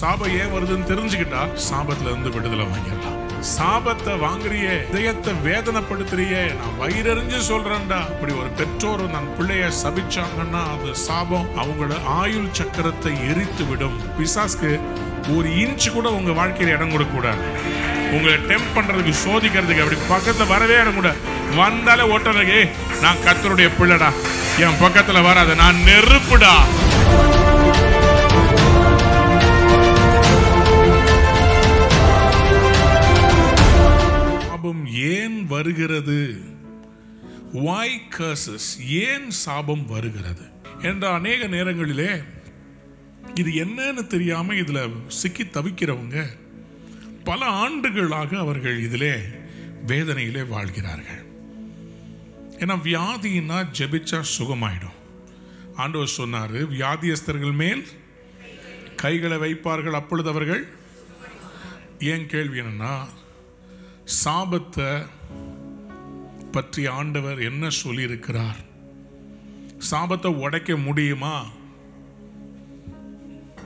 சாபம் ஏன் வருதுன்னு தெரிஞ்சுக்கிட்டா சாபத்துல இருந்து விடுதலை வாங்கிடலாம். சாபத்தை வாங்குறியே, இதயத்தை வேதனைப்படுத்துறியே, நான் வயிறறிஞ்சு சொல்றேன்டா. இப்படி ஒரு பெற்றோர் தன் பிள்ளைய சபிச்சாங்கன்னா அந்த சாபம் அவங்களோட ஆயுள் சக்கரத்தை எரித்து விடும். பிசாசுக்கு ஒரு இன்ச்சு கூட உங்க வாழ்க்கையில இடம் கொடுக்க கூடாது. உங்களை டெம்ப் பண்றதுக்கு, சோதிக்கிறதுக்கு அப்படி பக்கத்துல வரவே இடம் கூட. வந்தாலே ஓட்டனே, நான் கர்த்தருடைய பிள்ளைடா, என் பக்கத்துல வராத, நான் நெருப்புடா. ஏன் வருகிறது? Why curses? ஏன் சாபம் வருகிறது என்ற அநேக நேரங்களிலே இது என்னன்னு தெரியாம இதுல சிக்கி தவிக்கிறவங்க பல ஆண்டுகளாக அவர்கள் இதிலே வேதனையிலே வாழ்கிறார்கள். ஏன்னா வியாதினா ஜெபிச்சா சுகமாயிடும். ஆண்டவர் சொன்னாரு, வியாதியஸ்தர்கள் மேல் கைகளை வைப்பார்கள் அப்பொழுது அவர்கள். ஏன் கேள்வி என்னன்னா, சாபத்தை பற்றி ஆண்டவர் என்ன சொல்லியிருக்கிறார்? சாபத்தை உடைக்க முடியுமா?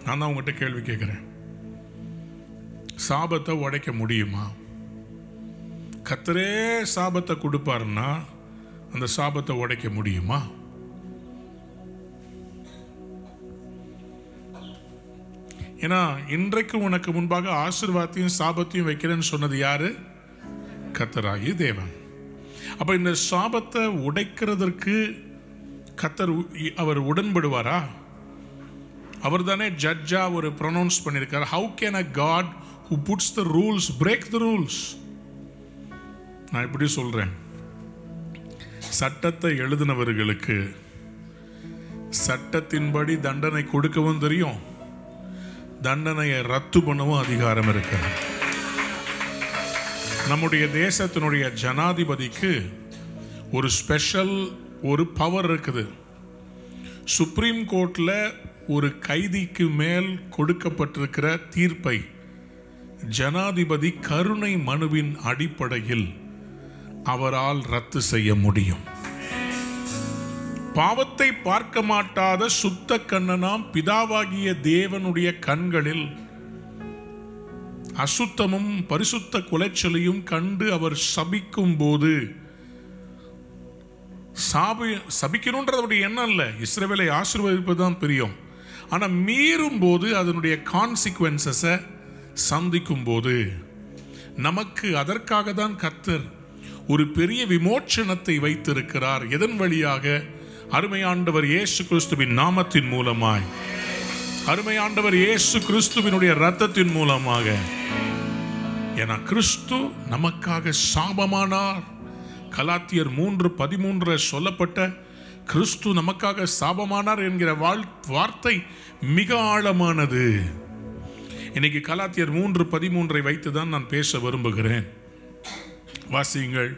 நான் தான் உங்ககிட்ட கேள்வி கேட்குறேன். சாபத்தை உடைக்க முடியுமா? கர்த்தரே சாபத்தை கொடுப்பாருன்னா அந்த சாபத்தை உடைக்க முடியுமா? ஏன்னா இன்றைக்கு உனக்கு முன்பாக ஆசீர்வாதத்தையும் சாபத்தையும் வைக்கிறேன்னு சொன்னது யாரு? கர்த்தராகிய தேவன். அப்ப இந்த சாபத்தை உடைக்கிறதற்கு கர்த்தர் அவர் உடன்படுவாரா? அவர் தானே ஜட்ஜா ஒரு ப்ரொனவுன்ஸ் பண்ணியிருக்கார். How can a God who puts the rules break the rules? நான் இப்படி சொல்றேன், சட்டத்தை எழுதினவர்களுக்கு சட்டத்தின்படி தண்டனை கொடுக்கவும் தெரியும், தண்டனையை ரத்து பண்ணவும் அதிகாரம் இருக்கிறது. நம்முடைய தேசத்தினுடைய ஜனாதிபதிக்கு ஒரு ஸ்பெஷல் ஒரு பவர் இருக்குது. சுப்ரீம் கோர்ட்டில் ஒரு கைதிக்கு மேல் கொடுக்கப்பட்டிருக்கிற தீர்ப்பை ஜனாதிபதி கருணை மனுவின் அடிப்படையில் அவரால் ரத்து செய்ய முடியும். பாவத்தை பார்க்க மாட்டாத சுத்த கண்ணனாம் பிதாவாகிய தேவனுடைய கண்களில் அசுத்தமும் பரிசுத்த குலைச்சலையும் கண்டு அவர் சபிக்கும் போது, சபிக்கணும்ன்றது எண்ணம் இல்லை, இஸ்ரவேலை ஆசீர்வதிப்பது தான் பிரியம். ஆனால் மீறும் போது அதனுடைய கான்சிக்வன்சஸை சந்திக்கும் போது நமக்கு அதற்காக தான் கர்த்தர் ஒரு பெரிய விமோச்சனத்தை வைத்திருக்கிறார். எதன் வழியாக? அருமையாண்டவர் இயேசு கிறிஸ்துவின் நாமத்தின் மூலமாய், அருமையாண்டவர் இயேசு கிறிஸ்துவினுடைய இரத்தத்தின் மூலமாக. ஏன்னா கிறிஸ்து நமக்காக சாபமானார். கலாத்தியர் 3:13 சொல்லப்பட்ட கிறிஸ்து நமக்காக சாபமானார் என்கிற வார்த்தை மிக ஆழமானது. இன்னைக்கு கலாத்தியர் 3:13 வைத்துதான் நான் பேச விரும்புகிறேன். வாசியுங்கள்.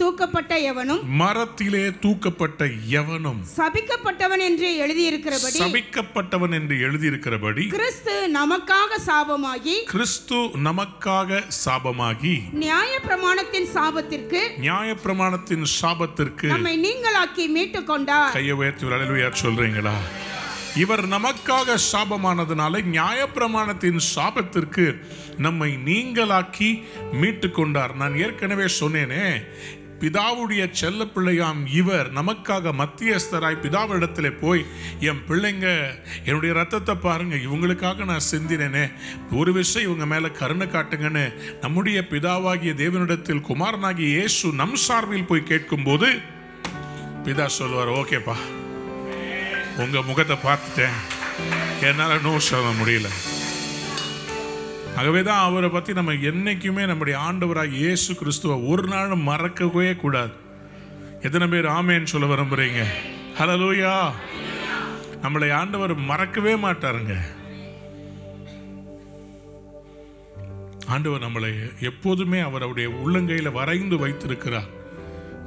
தூக்கப்பட்ட எவனும், மரத்திலே தூக்கப்பட்ட எவனும் சபிக்கப்பட்டவன் என்று எழுதியிருக்கிறபடி, சபிக்கப்பட்டவன் என்று எழுதியிருக்கிறபடி, கிறிஸ்து நமக்காக சாபமாகி, கிறிஸ்து நமக்காக சாபமாகி, நியாயப்பிரமாணத்தின் சாபத்திற்கு, நியாயப்பிரமாணத்தின் சாபத்திற்கு நம்மை நீங்களாக்கி மீட்டுக் கொண்டார். கையை உயர்த்தி அல்லேலூயா சொல்றீங்களா? இவர் நமக்காக சாபமானதுனால நியாயப்பிரமாணத்தின் சாபத்திற்கு நம்மை நீங்களாக்கி மீட்டு கொண்டார். நான் ஏற்கனவே சொன்னேனே, பிதாவுடைய செல்ல பிள்ளையாம் இவர் நமக்காக மத்தியஸ்தராய் பிதாவிடத்தில் போய், என் பிள்ளைங்க என்னுடைய ரத்தத்தை பாருங்கள், இவங்களுக்காக நான் சிந்தினேனே, ஒரு விஷயம் இவங்க மேலே கருணை காட்டுங்கன்னு நம்முடைய பிதாவாகிய தேவனிடத்தில் குமாரனாகிய இயேசு நம் சார்பில் போய் கேட்கும்போது பிதா சொல்வார், ஓகேப்பா, உங்க முகத்தை பார்த்துட்டேன், என்னால நோ சொல்ல முடியல. ஆகவேதான் அவரை பத்தி நம்ம என்னைக்குமே நம்முடைய ஆண்டவராக இயேசு கிறிஸ்துவ ஒரு நாளும் மறக்கவே கூடாது. எத்தனை பேர் ஆமேன்னு சொல்ல விரும்புறீங்க? ஹல்லேலூயா. நம்மளை ஆண்டவர் மறக்கவே மாட்டாருங்க. ஆண்டவர் நம்மளை எப்போதுமே அவருடைய உள்ளங்கையில வரைந்து வைத்திருக்கிறார்.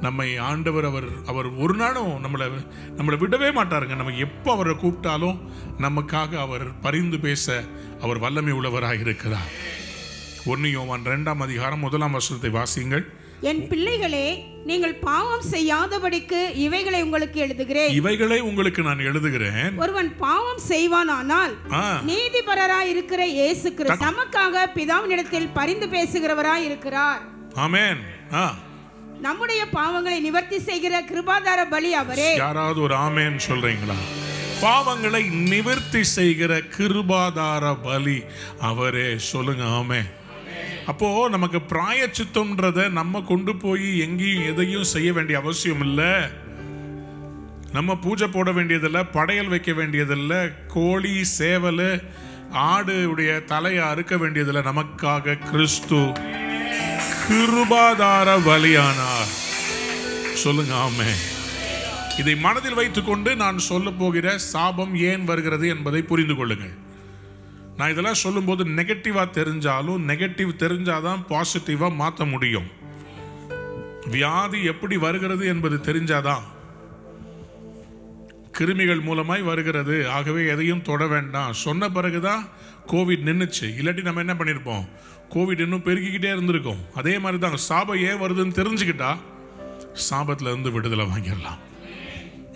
நம்மை ஆண்டவர் அவர் அவர் ஒரு நாளும் நம்மளை விடவே மாட்டாருங்க. நம்ம எப்போ அவரை கூப்பிட்டாலும் நமக்காக அவர் பரிந்து பேச அவர் வல்லமை உள்ளவராக இருக்கிறார். 1 யோவான் 2:1 வாசியுங்கள். என் பிள்ளைகளே, நீங்கள் பாவம் செய்யாதபடிக்கு இவைகளை உங்களுக்கு எழுதுகிறேன். இவைகளை உங்களுக்கு நான் எழுதுகிறேன். ஒருவன் பாவம் செய்வானானால் நீதிபரராய் இருக்கிற இயேசு கிறிஸ்து நமக்காக பிதாவினிடத்தில் பரிந்து பேசுகிறவராய் இருக்கிறார். ஆமென். நம்முடைய பாவங்களை நிவர்த்தி செய்கிற கிருபாதார பலி அவரே. யாராவது ஒரு ஆமென் சொல்றீங்களா? பாவங்களை நிவர்த்தி செய்கிற கிருபாதார பலி அவரே, சொல்லுங்க ஆமென். அப்போது நமக்கு பிராயச்சித்தம்ன்றதை நம்ம கொண்டு போய் எங்கேயும் எதையும் செய்ய வேண்டிய அவசியம் இல்லை. நம்ம பூஜை போட வேண்டியதில்லை, படையல் வைக்க வேண்டியதில்லை, கோழி சேவல் ஆடுடைய தலையை அறுக்க வேண்டியதில்லை. நமக்காக கிறிஸ்து கிருபாதார பலியானார். சொல்லுங்க ஆமே. இதை மனதில் வைத்துக்கொண்டு நான் சொல்ல போகிற சாபம் ஏன் வருகிறது என்பதை புரிந்து கொள்ளுங்கள். நான் இதெல்லாம் சொல்லும்போது நெகட்டிவாக தெரிஞ்சாலும் நெகட்டிவ் தெரிஞ்சாதான் பாசிட்டிவாக மாற்ற முடியும். வியாதி எப்படி வருகிறது என்பது தெரிஞ்சாதான். கிருமிகள் மூலமாய் வருகிறது, ஆகவே எதையும் தொட வேண்டாம் சொன்ன பிறகுதான் கோவிட் நின்றுச்சு. இல்லாட்டி நம்ம என்ன பண்ணியிருப்போம்? கோவிட் இன்னும் பெருக்கிக்கிட்டே இருந்திருக்கோம். அதே மாதிரி தான் சாபம் ஏன் வருதுன்னு தெரிஞ்சுக்கிட்டா சாபத்தில் இருந்து விடுதலை வாங்கிடலாம்.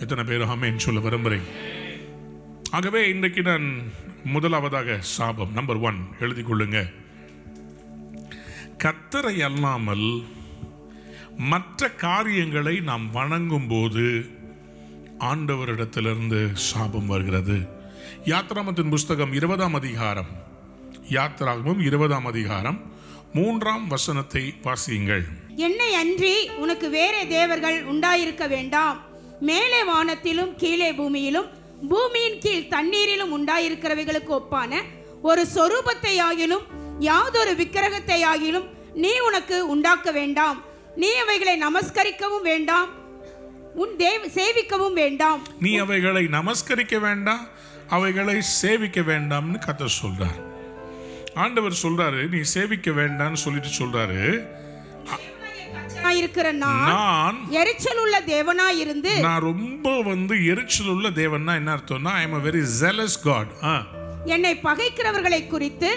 எத்தனை பேர் ஆமேன்னு சொல்ல விரும்புகிறேன்? ஆகவே இன்றைக்கு நான் முதலாவதாக சாபம் நம்பர் 1 எழுதி கொள்ளுங்க. கர்த்தரை அல்லாமல் மற்ற காரியங்களை நாம் வணங்கும் போது ஆண்டவரிடத்திலிருந்து சாபம் வருகிறது. யாத்திராமத்தின் புஸ்தகம் 20-ஆம் அதிகாரம், யாத்திராகமும் 20-ஆம் அதிகாரம் 3-ஆம் வசனத்தை வாசியுங்கள். என்னை அன்றி உனக்கு வேறே தேவர்கள் உண்டாயிருக்க வேண்டாம். மேலே வானத்திலும் கீழே பூமியிலும் பூமியின் கீழ் தண்ணீரிலும் உண்டாயிருக்கிறவைகளுக்கு ஒப்பான ஒரு சொரூபத்தை ஆகிலும் யாதொரு விக்கிரகத்தை ஆகிலும் நீ உனக்கு உண்டாக்க வேண்டாம். நீ அவைகளை நமஸ்கரிக்கவும் வேண்டாம், உன் சேவிக்கவும் வேண்டாம். நீ அவைகளை நமஸ்கரிக்க வேண்டாம், அவைகளை சேவிக்க வேண்டாம்னு கர்த்தர் சொல்றார். ஆண்டவர் சொல்றாரு, நீ சேவிக்க வேண்டாம்னு சொல்லிட்டு சொல்றாரு. நான் எரிச்சல் உள்ள தேவனாய் இருந்து, நான் ரொம்ப எரிச்சல் உள்ள தேவனா என்ன அர்த்தம்னா, ஐ அம் a very zealous God. என்னை பகைக்கிறவர்களை குறித்து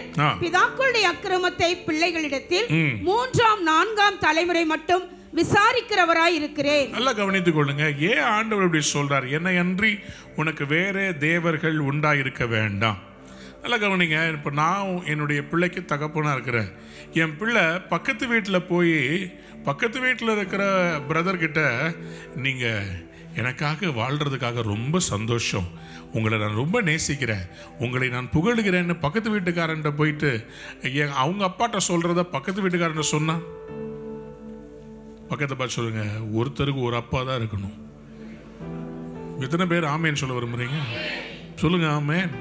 பிதாக்களுடைய அக்கிரமத்தை பிள்ளைகளிடத்தில் 3-4 தலைமுறை மட்டும் விசாரிக்கிறவராய் இருக்கிறேன். நல்லா கவனித்துக் கொள்ளுங்க. ஏன் ஆண்டவர் இப்படி சொல்றார்? என்னை அன்றி உனக்கு வேற தேவர்கள் உண்டாயிருக்க வேண்டாம். நல்லா கவனிங்க. இப்போ நான் என்னுடைய பிள்ளைக்கு தகப்பனாக இருக்கிறேன். என் பிள்ளை பக்கத்து வீட்டில் போய் பக்கத்து வீட்டில் இருக்கிற பிரதர்கிட்ட, நீங்கள் எனக்காக வாழ்கிறதுக்காக ரொம்ப சந்தோஷம், உங்களை நான் ரொம்ப நேசிக்கிறேன், உங்களை நான் புகழுகிறேன்னு பக்கத்து வீட்டுக்காரன்ட்ட போயிட்டு அவங்க அப்பாட்ட சொல்கிறத பக்கத்து வீட்டுக்காரன்ட்ட சொன்னால், பக்கத்தை பார்த்து சொல்லுங்க, ஒருத்தருக்கு ஒரு அப்பா தான் இருக்கணும். எத்தனை பேர் ஆமேன்னு சொல்ல விரும்புகிறீங்க? சொல்லுங்க ஆமேன்.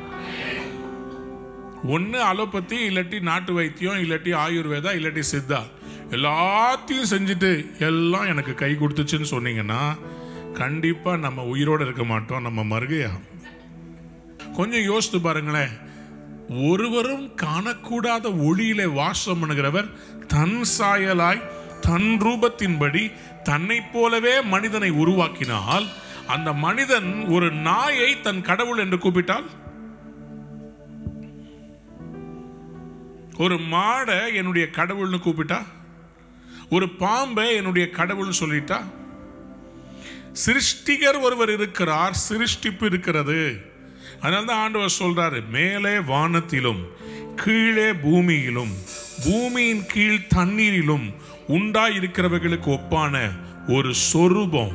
ஒன்று அலோபதி, இல்லாட்டி நாட்டு வைத்தியம், இல்லாட்டி ஆயுர்வேதா, இல்லாட்டி சித்தா, எல்லாத்தையும் செஞ்சுட்டு எல்லாம் எனக்கு கை கொடுத்துச்சுன்னு சொன்னீங்கன்னா கண்டிப்பாக நம்ம உயிரோடு இருக்க மாட்டோம், நம்ம மறுகையா. கொஞ்சம் யோசித்து பாருங்களேன். ஒருவரும் காணக்கூடாத ஒளியிலே வாசம் பண்ணுகிறவர் தன் சாயலாய் தன் ரூபத்தின்படி தன்னை போலவே மனிதனை உருவாக்கினால், அந்த மனிதன் ஒரு நாயை தன் கடவுள் என்று கூப்பிட்டால், ஒரு மாடை என்னுடைய கடவுள்னு கூப்பிட்டா, ஒரு பாம்பை என்னுடைய கடவுள்னு சொல்லிட்டா, சிருஷ்டிகர் ஒருவர் இருக்கிறார், சிருஷ்டிப்பு இருக்கிறது. அதனால தான் ஆண்டவர் சொல்றாரு, மேலே வானத்திலும் கீழே பூமியிலும் பூமியின் கீழ் தண்ணீரிலும் உண்டாயிருக்கிறவர்களுக்கு ஒப்பான ஒரு சொரூபம்,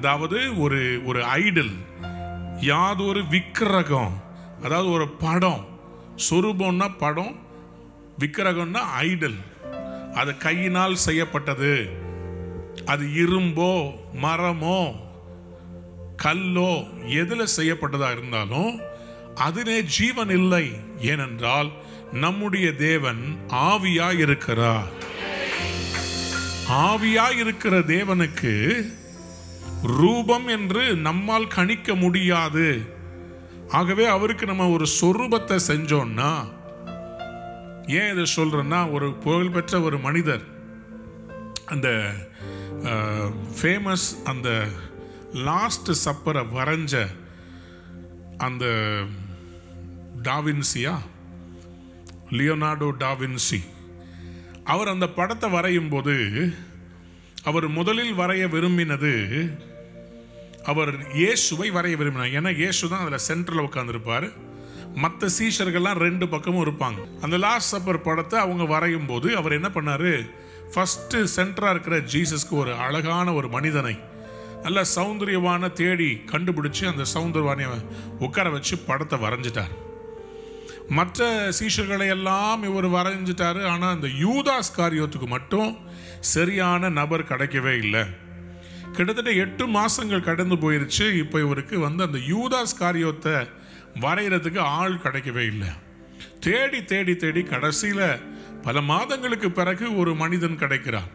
அதாவது ஒரு ஒரு ஐடல், யாதொரு விக்கிரகம், அதாவது ஒரு படம். சொரூபம்னா படம், விக்கிரகம்னா ஐடல். அது கையினால் செய்யப்பட்டது, அது இரும்போ மரமோ கல்லோ எதில் செய்யப்பட்டதாக இருந்தாலும் அதிலே ஜீவன் இல்லை. ஏனென்றால் நம்முடைய தேவன் ஆவியாய் இருக்கிறார். ஆவியாய் இருக்கிற தேவனுக்கு ரூபம் என்று நம்மால் கணிக்க முடியாது. ஆகவே அவருக்கு நம்ம ஒரு சொரூபத்தை செஞ்சோம்னா, ஏன் இதை சொல்கிறேன்னா, ஒரு புகழ்பெற்ற ஒரு மனிதர், அந்த ஃபேமஸ், அந்த லாஸ்ட் சப்பரை வரைஞ்ச அந்த டாவின்சியா, லியோனார்டோ டாவின்சி, அவர் அந்த படத்தை வரையும் போது அவர் முதலில் வரைய விரும்பினது அவர் இயேசுவை வரைய விரும்பினார். ஏன்னா இயேசு தான் அதில் சென்டரில் உட்காந்துருப்பார், மற்ற சீஷர்கள்லாம் ரெண்டு பக்கமும் இருப்பாங்க. அந்த லாஸ்ட் சப்பர் படத்தை அவங்க வரையும் போது அவர் என்ன பண்ணார், ஃபஸ்ட்டு சென்டராக இருக்கிற ஜீசஸ்க்கு ஒரு அழகான ஒரு மனிதனை நல்ல சௌந்தரியவான தேடி கண்டுபிடிச்சி அந்த சௌந்தரியவானை உட்கார வச்சு படத்தை வரைஞ்சிட்டார். மற்ற சீஷர்களை எல்லாம் இவர் வரைஞ்சிட்டாரு, ஆனால் அந்த யூதாஸ் காரியத்துக்கு மட்டும் சரியான நபர் கிடைக்கவே இல்லை. கிட்டத்தட்ட 8 மாதங்கள் கடந்து போயிருச்சு. இப்போ இவருக்கு அந்த யூதாஸ் காரியத்தை வரைகிறதுக்கு ஆள் கிடைக்கவே இல்லை. தேடி தேடி தேடி கடைசியில் பல மாதங்களுக்கு பிறகு ஒரு மனிதன் கிடைக்கிறார்.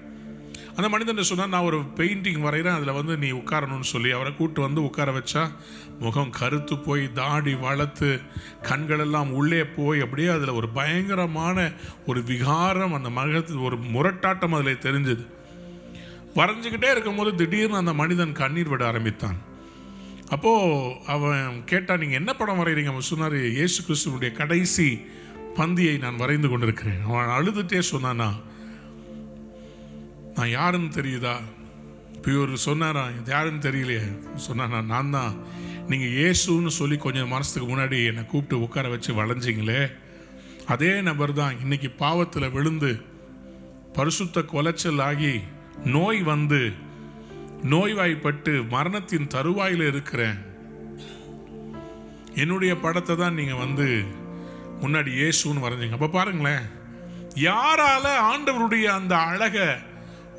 அந்த மனிதன் சொன்னால், நான் ஒரு பெயிண்டிங் வரைகிறேன், அதில் நீ உட்காரணும்னு சொல்லி அவரை கூட்டு உட்கார வச்சா முகம் கருத்து போய் தாடி வளர்த்து கண்களெல்லாம் உள்ளே போய் அப்படியே அதில் ஒரு பயங்கரமான ஒரு விகாரம், அந்த மகத்து ஒரு முரட்டாட்டம் அதில் தெரிஞ்சது. வரைஞ்சிக்கிட்டே இருக்கும்போது திடீர்னு அந்த மனிதன் கண்ணீர் விட ஆரம்பித்தான். அப்போது அவன் கேட்டான், நீங்கள் என்ன படம் வரைகிறீங்க? அவன் சொன்னார், இயேசு கிறிஸ்துவனுடைய கடைசி பந்தியை நான் வரைந்து கொண்டிருக்கிறேன். அவன் அழுதுகிட்டே சொன்னானா, நான் யாருன்னு தெரியுதா? இப்போ இவர் சொன்னாரா, இது யாருன்னு தெரியலையே. சொன்னானா, நான் தான், நீங்கள் இயேசுன்னு சொல்லி கொஞ்சம் மாதத்துக்கு முன்னாடி என்னை கூப்பிட்டு உட்கார வச்சு வளைஞ்சிங்களே அதே நபர் தான் இன்றைக்கி பாவத்தில் விழுந்து பரிசுத்த கொலைச்சல் ஆகி நோய் வந்து நோய்வாய்ப்பட்டு மரணத்தின் தருவாயில் இருக்கிறேன். என்னுடைய படத்தை தான் நீங்கள் முன்னாடி இயேசுன்னு வரைஞ்சிங்க. அப்போ பாருங்களேன், யாரால் ஆண்டவருடைய அந்த அழகை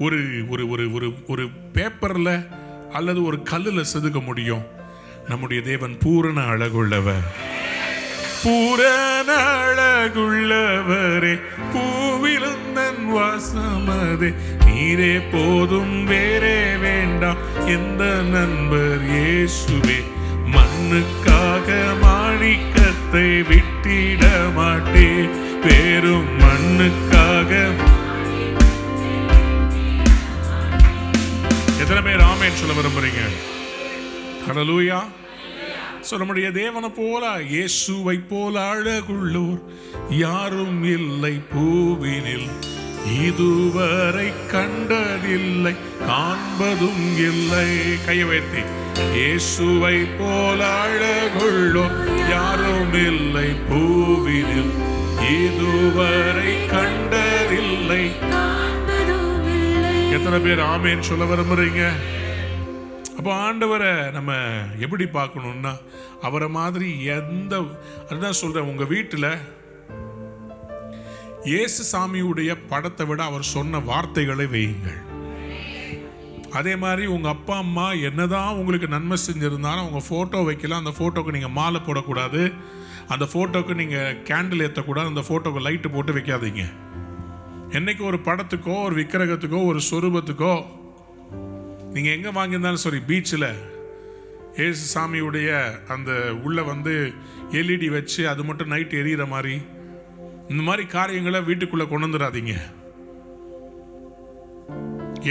ஒரு ஒரு ஒரு ஒரு பேப்பரில் அல்லது ஒரு கல்லில் செதுக்க முடியும்? நம்முடைய தேவன் பூரண அழகுள்ளவர். பூரண அழகுள்ளவரே பூவிலுந்தன் வாசமதே, நீரே போதும் வேறே வேண்டாம் எந்த நண்பர் இயேசுவே, மண்ணுக்காக மாணிக்கத்தை விட்டிட மாட்டே, பேரும் மண்ணுக்காக. எத்தனை பேர் ஆமேன் சொல்ல விரும்புறீங்க? ஹல்லேலூயா. சோ நம்முடைய தேவனை போல இயேசுவை போல அழகுள்ளோர் யாரும் இல்லை பூவினில், இதுவரை கண்டதில்லை காண்பதும் இல்லை. கையை வைத்து இயேசுவை போல அழகுள்ளோர் யாரும் இல்லை பூவினில், இதுவரை கண்டதில்லை. எத்தனை பேர் ஆமேன்னு சொல்ல விரும்புறீங்க? அப்போ ஆண்டவரை நம்ம எப்படி பார்க்கணும்னா, அவரை மாதிரி எந்த, அதுதான் சொல்கிறேன், உங்கள் வீட்டில் இயேசு சாமியுடைய படத்தை விட அவர் சொன்ன வார்த்தைகளை வையுங்கள். அதே மாதிரி உங்கள் அப்பா அம்மா என்னதான் உங்களுக்கு நன்மை செஞ்சுருந்தாலும் உங்கள் ஃபோட்டோ வைக்கலாம், அந்த ஃபோட்டோவுக்கு நீங்கள் மாலை போடக்கூடாது, அந்த ஃபோட்டோவுக்கு நீங்கள் கேண்டில் ஏற்றக்கூடாது, அந்த ஃபோட்டோவுக்கு லைட்டு போட்டு வைக்காதீங்க. என்றைக்கு ஒரு படத்துக்கோ ஒரு விக்கிரகத்துக்கோ ஒரு சொரூபத்துக்கோ நீங்கள் எங்கே வாங்கியிருந்தாலும் சரி, பீச்சில் ஏசு சாமியுடைய அந்த உள்ளே எல்இடி வச்சு அது மட்டும் நைட் எரியிற மாதிரி இந்த மாதிரி காரியங்களை வீட்டுக்குள்ளே கொண்டு வந்துடாதீங்க.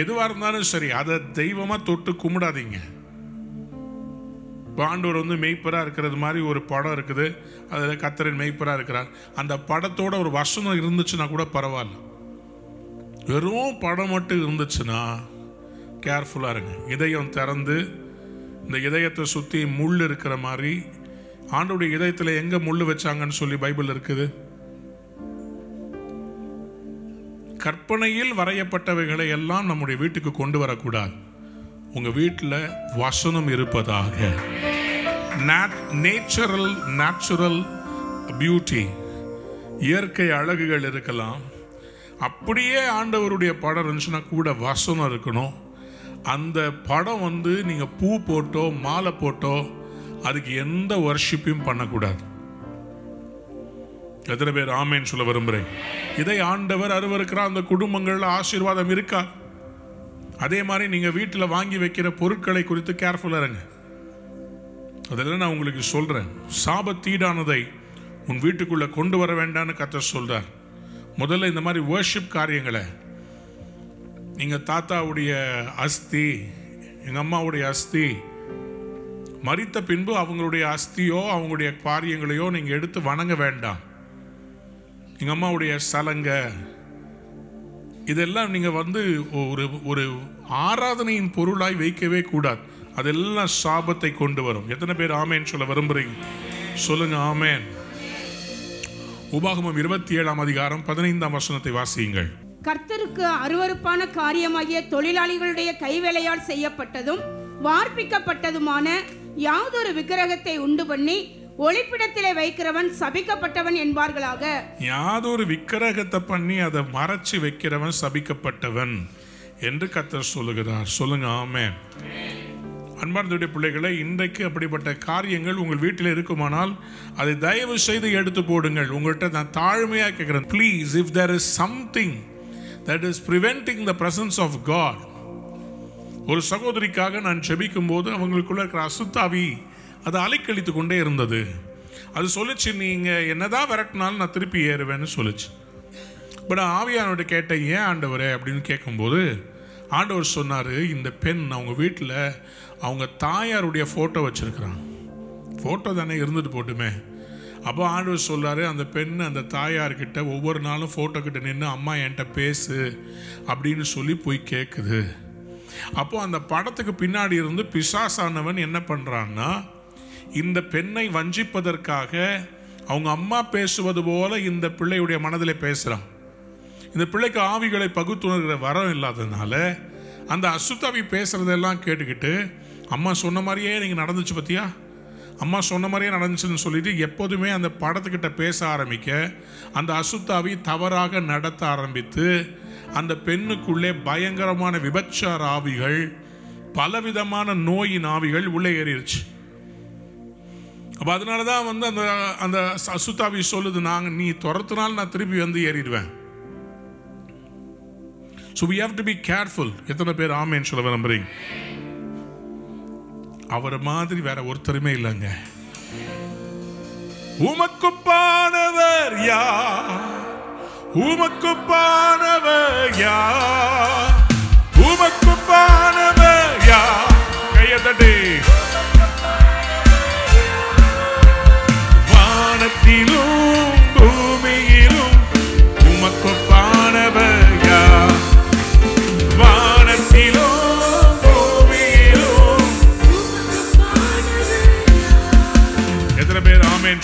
எதுவாக இருந்தாலும் சரி, அதை தெய்வமாக தொட்டு கும்பிடாதீங்க. ஆண்டவர் மெய்ப்பராக இருக்கிறது மாதிரி ஒரு படம் இருக்குது, அதில் கர்த்தரின் மெய்ப்பராக இருக்கிறார், அந்த படத்தோட ஒரு வசனம் இருந்துச்சுன்னா கூட பரவாயில்ல. வெறும் படம் மட்டும் இருந்துச்சுன்னா கேர்ஃபுல்லாக இருங்க. இதயம் திறந்து இந்த இதயத்தை சுற்றி முள் இருக்கிற மாதிரி, ஆண்டோடைய இதயத்தில் எங்கே முள் வச்சாங்கன்னு சொல்லி பைபிள் இருக்குது. கற்பனையில் வரையப்பட்டவைகளை எல்லாம் நம்முடைய வீட்டுக்கு கொண்டு வரக்கூடாது. உங்கள் வீட்டில் வசனம் இருப்பதாக. நேச்சுரல் பியூட்டி, இயற்கை அழகுகள் இருக்கலாம், அப்படியே ஆண்டவருடைய படம் இருந்துச்சுன்னா கூட வசனம் இருக்கணும். அந்த படம் நீங்கள் பூ போட்டோ மாலை போட்டோ அதுக்கு எந்த வர்ஷிப்பையும் பண்ணக்கூடாது. எத்தனை பேர் ஆமேன்னு சொல்ல விரும்புகிறேன்? இதை ஆண்டவர் அருவருக்கிற அந்த குடும்பங்களில் ஆசீர்வாதம் இருக்கா? அதே மாதிரி நீங்கள் வீட்டில் வாங்கி வைக்கிற பொருட்களை குறித்து கேர்ஃபுல்லாக இருங்க. அதெல்லாம் நான் உங்களுக்கு சொல்கிறேன். சாபத்தீடானதை உன் வீட்டுக்குள்ளே கொண்டு வர வேண்டான்னு கர்த்தர் சொல்கிறார். முதல்ல இந்த மாதிரி வர்ஷிப் காரியங்களை, எங்கள் தாத்தாவுடைய அஸ்தி, எங்கள் அம்மாவுடைய அஸ்தி, மரித்த பின்பு அவங்களுடைய அஸ்தியோ அவங்களுடைய காரியங்களையோ நீங்கள் எடுத்து வணங்க வேண்டாம். எங்கள் அம்மாவுடைய சலங்கை, இதெல்லாம் நீங்கள் வந்து ஒரு ஒரு ஆராதனையின் பொருளாய் வைக்கவே கூடாது. அதெல்லாம் சாபத்தை கொண்டு வரும். எத்தனை பேர் ஆமேன்னு சொல்ல விரும்புகிறீங்க? சொல்லுங்க ஆமேன். உபாகமம் 27:15 வாசியுங்கள். கர்த்தருக்கு அருவருப்பான காரியமாகிய தொழிலாளிகளுடைய கைவேலையால் செய்யப்பட்டதும் வார்ப்பிக்கப்பட்டதுமான யாதொரு விக்கிரகத்தை உண்டு பண்ணி ஒளிப்பிடத்திலே வைக்கிறவன் சபிக்கப்பட்டவன் என்பார்களாக. யாதொரு விக்கிரகத்தை பண்ணி அதை மறைச்சு வைக்கிறவன் சபிக்கப்பட்டவன் என்று கர்த்தர் சொல்லுகிறார். சொல்லுங்க ஆமென். அன்பார்ந்த பிள்ளைகளை, இன்றைக்கு அப்படிப்பட்ட காரியங்கள் உங்கள் வீட்டில் இருக்குமானால் அதை தயவு செய்து எடுத்து போடுங்கள். உங்கள்கிட்ட நான் தாழ்மையாக கேட்குறேன், please, if there is something that is preventing the presence of God. ஒரு சகோதரிக்காக நான் செபிக்கும் போது அவங்களுக்குள்ள இருக்கிற அசுத்தாவி அதை அலைக்கழித்து கொண்டே இருந்தது. அது சொல்லிச்சு, நீங்கள் என்னதான் விரட்டினாலும் நான் திருப்பி ஏறுவேன்னு சொல்லிச்சு. பட் ஆவியானோட கேட்டேன், ஏன் ஆண்டவரே அப்படின்னு கேட்கும்போது ஆண்டவர் சொன்னார், இந்த பெண் அவங்க வீட்டில் அவங்க தாயாருடைய ஃபோட்டோ வச்சுருக்கிறான். ஃபோட்டோ தானே இருந்துட்டு போட்டுமே. அப்போ ஆண்டவர் சொல்கிறாரு, அந்த பெண் அந்த தாயார்கிட்ட ஒவ்வொரு நாளும் ஃபோட்டோ கிட்ட நின்று அம்மா என்கிட்ட பேசு அப்படின்னு சொல்லி போய் கேட்குது. அப்போது அந்த படத்துக்கு பின்னாடி இருந்து பிசாசானவன் என்ன பண்ணுறான்னா, இந்த பெண்ணை வஞ்சிப்பதற்காக அவங்க அம்மா பேசுவது போல இந்த பிள்ளையுடைய மனதில் பேசுகிறான். இந்த பிள்ளைக்கு ஆவிகளை பகுத்துணர்கிற வரம் இல்லாததுனால அந்த அசுத்தாவி பேசுகிறதெல்லாம் கேட்டுக்கிட்டு, அம்மா சொன்ன மாதிரியே நீங்கள் நடந்துச்சு பார்த்தியா, அம்மா சொன்ன மாதிரியே நடந்துச்சுன்னு சொல்லிட்டு எப்போதுமே அந்த படத்துக்கிட்ட பேச ஆரம்பிக்க அந்த அசுத்தாவி தவறாக நடத்த ஆரம்பித்து அந்த பெண்ணுக்குள்ளே பயங்கரமான விபச்சார ஆவிகள், பலவிதமான நோயின் ஆவிகள் உள்ளே ஏறிடுச்சு. அப்போ அதனால தான் வந்து அந்த அந்த அசுத்தாவி சொல்லுது, நாங்கள் நீ துரத்துனால் நான் திருப்பி வந்து ஏறிடுவேன். So we have to be careful. எத்தனை பேர் ஆமேன்னு சொல்ல விரும்புறீங்க? அவரை மாதிரி வேற ஒருத்தருமே இல்லைங்க. உமக்குப்பானவர் யார்? உமக்குப்பானவர் யார்? உமக்குப்பானவர் யார்? கையை தட்டி வானத்திலும் பூமியிலும் உமக்குப்பானவர். எத்தனை பேர் ஆமேன்னு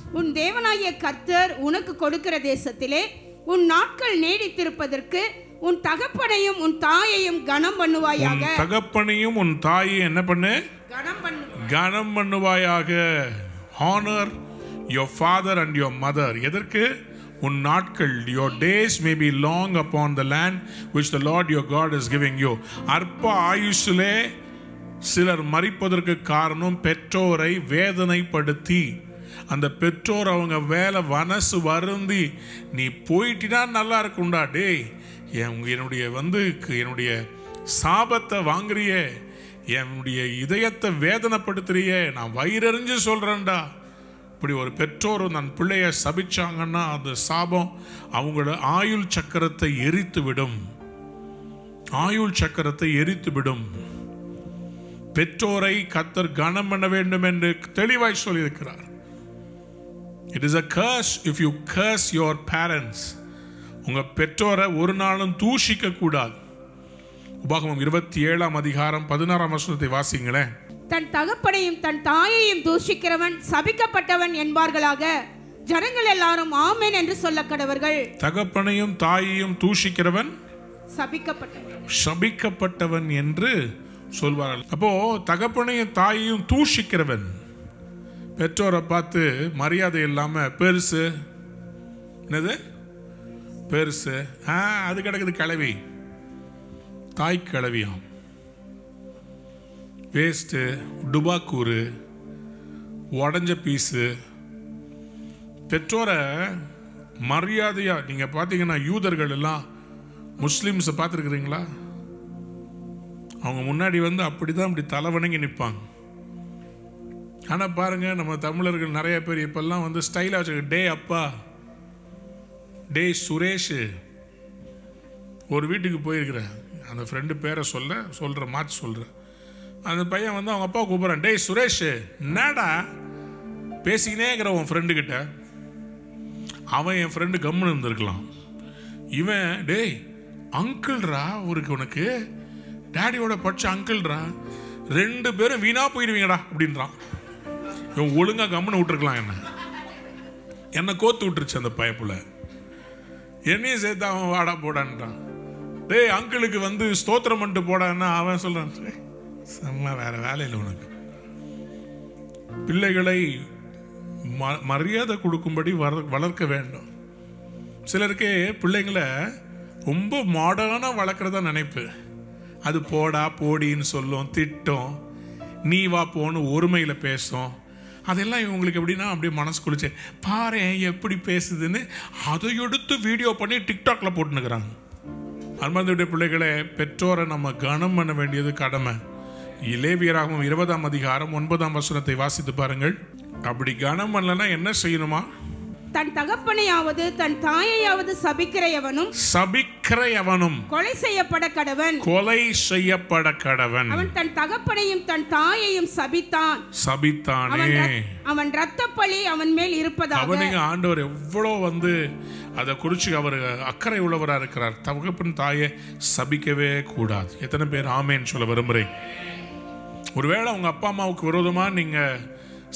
உன் தேவனாகிய கர்த்தர் உனக்கு கொடுக்கிற தேசத்திலே உன் நாட்கள் நீடித்திருப்பதற்கு உன் தகப்பனையும் உன் தாயையும் கனம் பண்ணுவாயாக. தகப்பனையும் உன் தாயையும் என்ன பண்ணு? கனம் பண்ணுவாயாக. Honour your father and your mother. எதற்கு? உன் நாட்கள், your days may be long upon the land which the Lord your God is giving you. அற்ப ஆயுஷிலே சிலர் மறிப்பதற்கு காரணம் பெற்றோரை வேதனைப்படுத்தி, அந்த பெற்றோர் அவங்க வேலை மனசு வருந்தி, நீ போயிட்டினா நல்லா இருக்கும்டா டே, என்னுடைய வந்து என்னுடைய சாபத்தை வாங்குறிய, என்னுடைய இதயத்தை வேதனைப்படுத்துறிய, நான் வயிறறிஞ்சு சொல்கிறேன்டா. இப்படி ஒரு பெற்றோர் தன் பிள்ளையை சபிச்சாங்கன்னா அந்த சாபம் அவங்களோட ஆயுள் சக்கரத்தை எரித்து விடும். ஆயுள் சக்கரத்தை எரித்து விடும். பெற்றோரை கர்த்தர் கனம் பண்ண வேண்டும் என்று தெளிவாய் சொல்லியிருக்கிறார். It is a curse if you curse your parents. உங்கள் பெற்றோரை ஒரு நாளும் தூஷிக்க கூடாது. உபாகமம் 27:16 வாசிங்களேன். தன் தகப்பனையும் தன் தாயையும் தூஷிக்கிறவன் சபிக்கப்பட்டவன் என்பார்களாக ஜனங்கள் எல்லாரும் ஆமென் என்று சொல்ல கடவர்கள். தகப்பனையும் தாயையும் தூஷிக்கிறவன் சபிக்கப்பட்டவன் என்று சொல்வார்கள். அப்போ தகப்பனையும் தாயையும் தூஷிக்கிறவன், பெற்றோரை பார்த்து மரியாதை இல்லாமல் பெருசு, என்னது பெருசு, அது கிடக்குது கிளவி, தாய் கிளவியாம், வேஸ்ட்டு, டுபாக்கூறு, உடஞ்ச பீஸு. பெற்றோரை மரியாதையாக நீங்கள் பார்த்தீங்கன்னா யூதர்கள் எல்லாம் முஸ்லீம்ஸை பார்த்துருக்குறீங்களா? அவங்க முன்னாடி வந்து அப்படி தான் இப்படி தலை வணங்கி நிற்பாங்க. ஆனால் பாருங்கள், நம்ம தமிழர்கள் நிறைய பேர் இப்போல்லாம் வந்து ஸ்டைலாக வச்சுக்க, டே அப்பா, டே சுரேஷ். ஒரு வீட்டுக்கு போயிருக்கிறேன், அந்த ஃப்ரெண்டு பேரை மாற்றி சொல்கிறேன். அந்த பையன் வந்து அவங்க அப்பா கூப்பிட்றான், டே சுரேஷ் என்னடா பேசிக்கினே இருக்கிற உன் ஃப்ரெண்டுக்கிட்ட. அவன் என் ஃப்ரெண்டு கம்முன்னு இருந்திருக்கலாம். இவன், டேய் அங்கிள்ரா, ஊருக்கு உனக்கு டேடியோட படிச்ச அங்கிள்ரா, ரெண்டு பேரும் வீணாக போயிடுவீங்கடா அப்படின்றான். இவன் ஒழுங்காக கம்முன்னு விட்டுருக்கலாம். என்னை கோத்து விட்டுருச்சு அந்த பயப்புல. என்னையும் சேர்த்து அவன் வாடா போடான்றான். டேய் அங்கிளுக்கு வந்து ஸ்தோத்திரம் பண்ணிட்டு போடான்னா அவன் சொல்கிறான், செம்ம வேறு வேலையில் உனக்கு. பிள்ளைகளை மரியாதை கொடுக்கும்படி வளர்க்க வேண்டும். சிலருக்கு பிள்ளைங்களை ரொம்ப மாடர்னாக வளர்க்குறதா நினைப்பு. அது போடா போடின்னு சொல்லும், திட்டம், நீ வா போன்னு ஒருமையில் பேசும். அதெல்லாம் இவங்களுக்கு எப்படின்னா அப்படியே மனசு குளிச்சு பாரு எப்படி பேசுதுன்னு அதை எடுத்து வீடியோ பண்ணி டிக்டாக்ல போட்டுனுக்குறாங்க. அன்பார்ந்த பிள்ளைகளை, பெற்றோரை நம்ம கனம் பண்ண வேண்டியது கடமை. லேவியராகவும் 20:9 வாசித்து பாருங்கள். அப்படி கனம் பண்ணலன்னா என்ன செய்யணுமா? தன் தகப்பனையாவது தன் தாயையாவது சபிக்கிறையவனும் கொலை செய்யப்பட கடவன். அவன் தன் தகப்பனையும் தன் தாயையும் சபித்தானே, அவன் இரத்த பழி அவன் மேல் இருப்பதாக. அவனுக்கு ஆண்டவர் எவ்வளோ வந்து அதை குறிச்சு அவர் அக்கறை உள்ளவராக இருக்கிறார். தகப்பன் தாயை சபிக்கவே கூடாது. எத்தனை பேர் ஆமேன்னு சொல்ல விரும்புகிறேன்? ஒருவேளை உங்க அப்பா அம்மாவுக்கு விரோதமாக நீங்கள்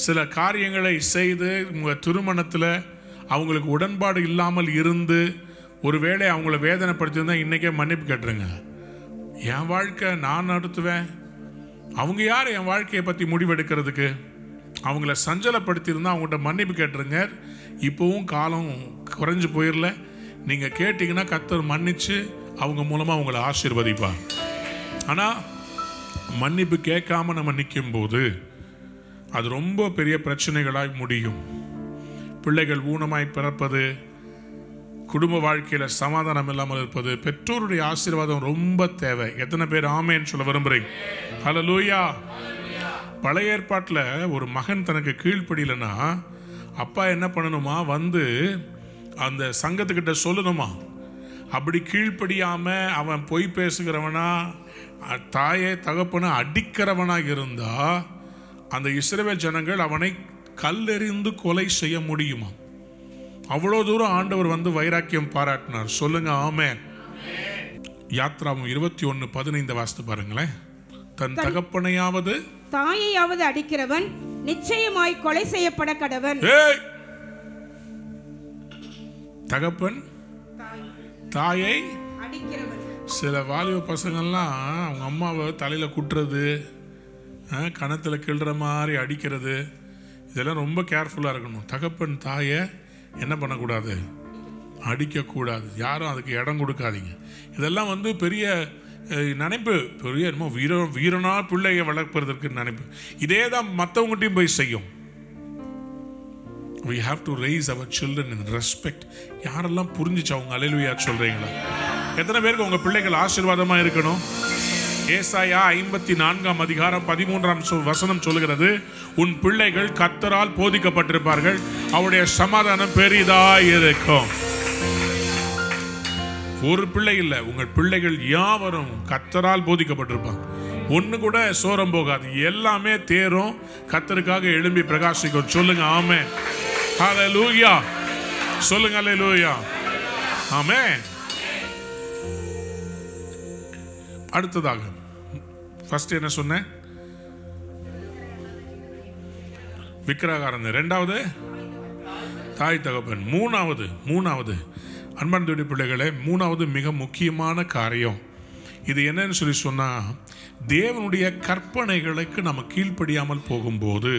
சில காரியங்களை செய்து உங்கள் திருமணத்தில் அவங்களுக்கு உடன்பாடு இல்லாமல் இருந்து ஒருவேளை அவங்கள வேதனைப்படுத்தியிருந்தால் இன்றைக்கே மன்னிப்பு கேட்டுருங்க. என் வாழ்க்கை நான் நடத்துவேன், அவங்க யார் என் வாழ்க்கையை பற்றி முடிவெடுக்கிறதுக்கு? அவங்கள சஞ்சலப்படுத்தியிருந்தால் அவங்கள்ட்ட மன்னிப்பு கேட்டுருங்க. இப்போவும் காலம் குறைஞ்சி போயிடல. நீங்கள் கேட்டிங்கன்னா கர்த்தர் மன்னித்து அவங்க மூலமாக அவங்கள ஆசீர்வதிப்பார். ஆனால் மன்னிப்பு கேட்காம நம்ம நிற்கும்போது அது ரொம்ப பெரிய பிரச்சனைகளாய் முடியும். பிள்ளைகள் ஊனமாய் பிறப்பது, குடும்ப வாழ்க்கையில் சமாதானம் இல்லாமல் இருப்பது, பெற்றோருடைய ஆசீர்வாதம் ரொம்ப தேவை. எத்தனை பேர் ஆமேன்னு சொல்ல விரும்புகிறீங்க? ஹல்லேலூயா. பழைய ஏற்பாட்டில் ஒரு மகன் தனக்கு கீழ்ப்படியிலனா அப்பா என்ன பண்ணணுமா? வந்து அந்த சங்கத்துக்கிட்ட சொல்லணுமா? அப்படி கீழ்ப்படியாமல் அவன் பொய் பேசுகிறவனா, தாயை தகப்பனை அடிக்கிறவனாக இருந்தால் அந்த இஸ்ரவேல் ஜனங்கள் அவனை கல்லெறிந்து கொலை செய்ய முடியுமா? அவ்வளோ தூரம் ஆண்டவர் வந்து வைராக்கியம் பாராட்டினார். சொல்லுங்க ஆமென். யாத்ராவும் 21:15 வாசித்து பாருங்களேன். தன் தகப்பனையாவது தாயையாவது அடிக்கிறவன் நிச்சயமாய் கொலை செய்யப்பட கடவன். தகப்பன் தாயை அடிக்கிறவன். சில வாலிப பசங்கள்லாம் அவங்க அம்மாவை தலையில் குட்டுறது, கணத்தில் கிள்ற மாதிரி அடிக்கிறது, இதெல்லாம் ரொம்ப கேர்ஃபுல்லாக இருக்கணும். தகப்பன் தாயை என்ன பண்ணக்கூடாது? அடிக்கக்கூடாது. யாரும் அதுக்கு இடம் கொடுக்காதீங்க. இதெல்லாம் வந்து பெரிய நினைப்பு, பெரிய என்னமோ வீரனாக பிள்ளையை வளர்ப்பதற்கு நினைப்பு. இதே தான் மற்றவங்ககிட்டையும் போய் செய்யும். We have to raise our children in respect. யாரெல்லாம் புரிஞ்சிச்சு அவங்க அல்லேலூயா சொல்கிறீங்களா? எத்தனை பேருக்கு உங்கள் பிள்ளைகள் ஆசீர்வாதமாக இருக்கணும்? ஏசாயா 54:13 சொல்கிறது, உன் பிள்ளைகள் கர்த்தரால் போதிக்கப்பட்டிருப்பார்கள், அவருடைய சமாதானம் பெரிதாய் இருக்கும். ஒரு பிள்ளை இல்லை, உங்கள் பிள்ளைகள் யாவரும் கர்த்தரால் போதிக்கப்பட்டிருப்பாங்க. ஒன்று கூட சோரம் போகாது. எல்லாமே தேரும். கர்த்தருக்காக எழும்பி பிரகாசிக்கும். சொல்லுங்க ஆமென். ஹல்லேலூயா. சொல்லுங்க ஹல்லேலூயா. ஆமென். அடுத்ததாக ஃபர்ஸ்ட் என்ன சொன்னேன்? விக்கிரகாரன். ரெண்டாவது தாய் தகப்பன். மூணாவது அன்பார்ந்த பிள்ளைகளே, மூணாவது மிக முக்கியமான காரியம் இது என்னன்னு சொன்னால், தேவனுடைய கற்பனைகளுக்கு நம்ம கீழ்ப்படியாமல் போகும்போது,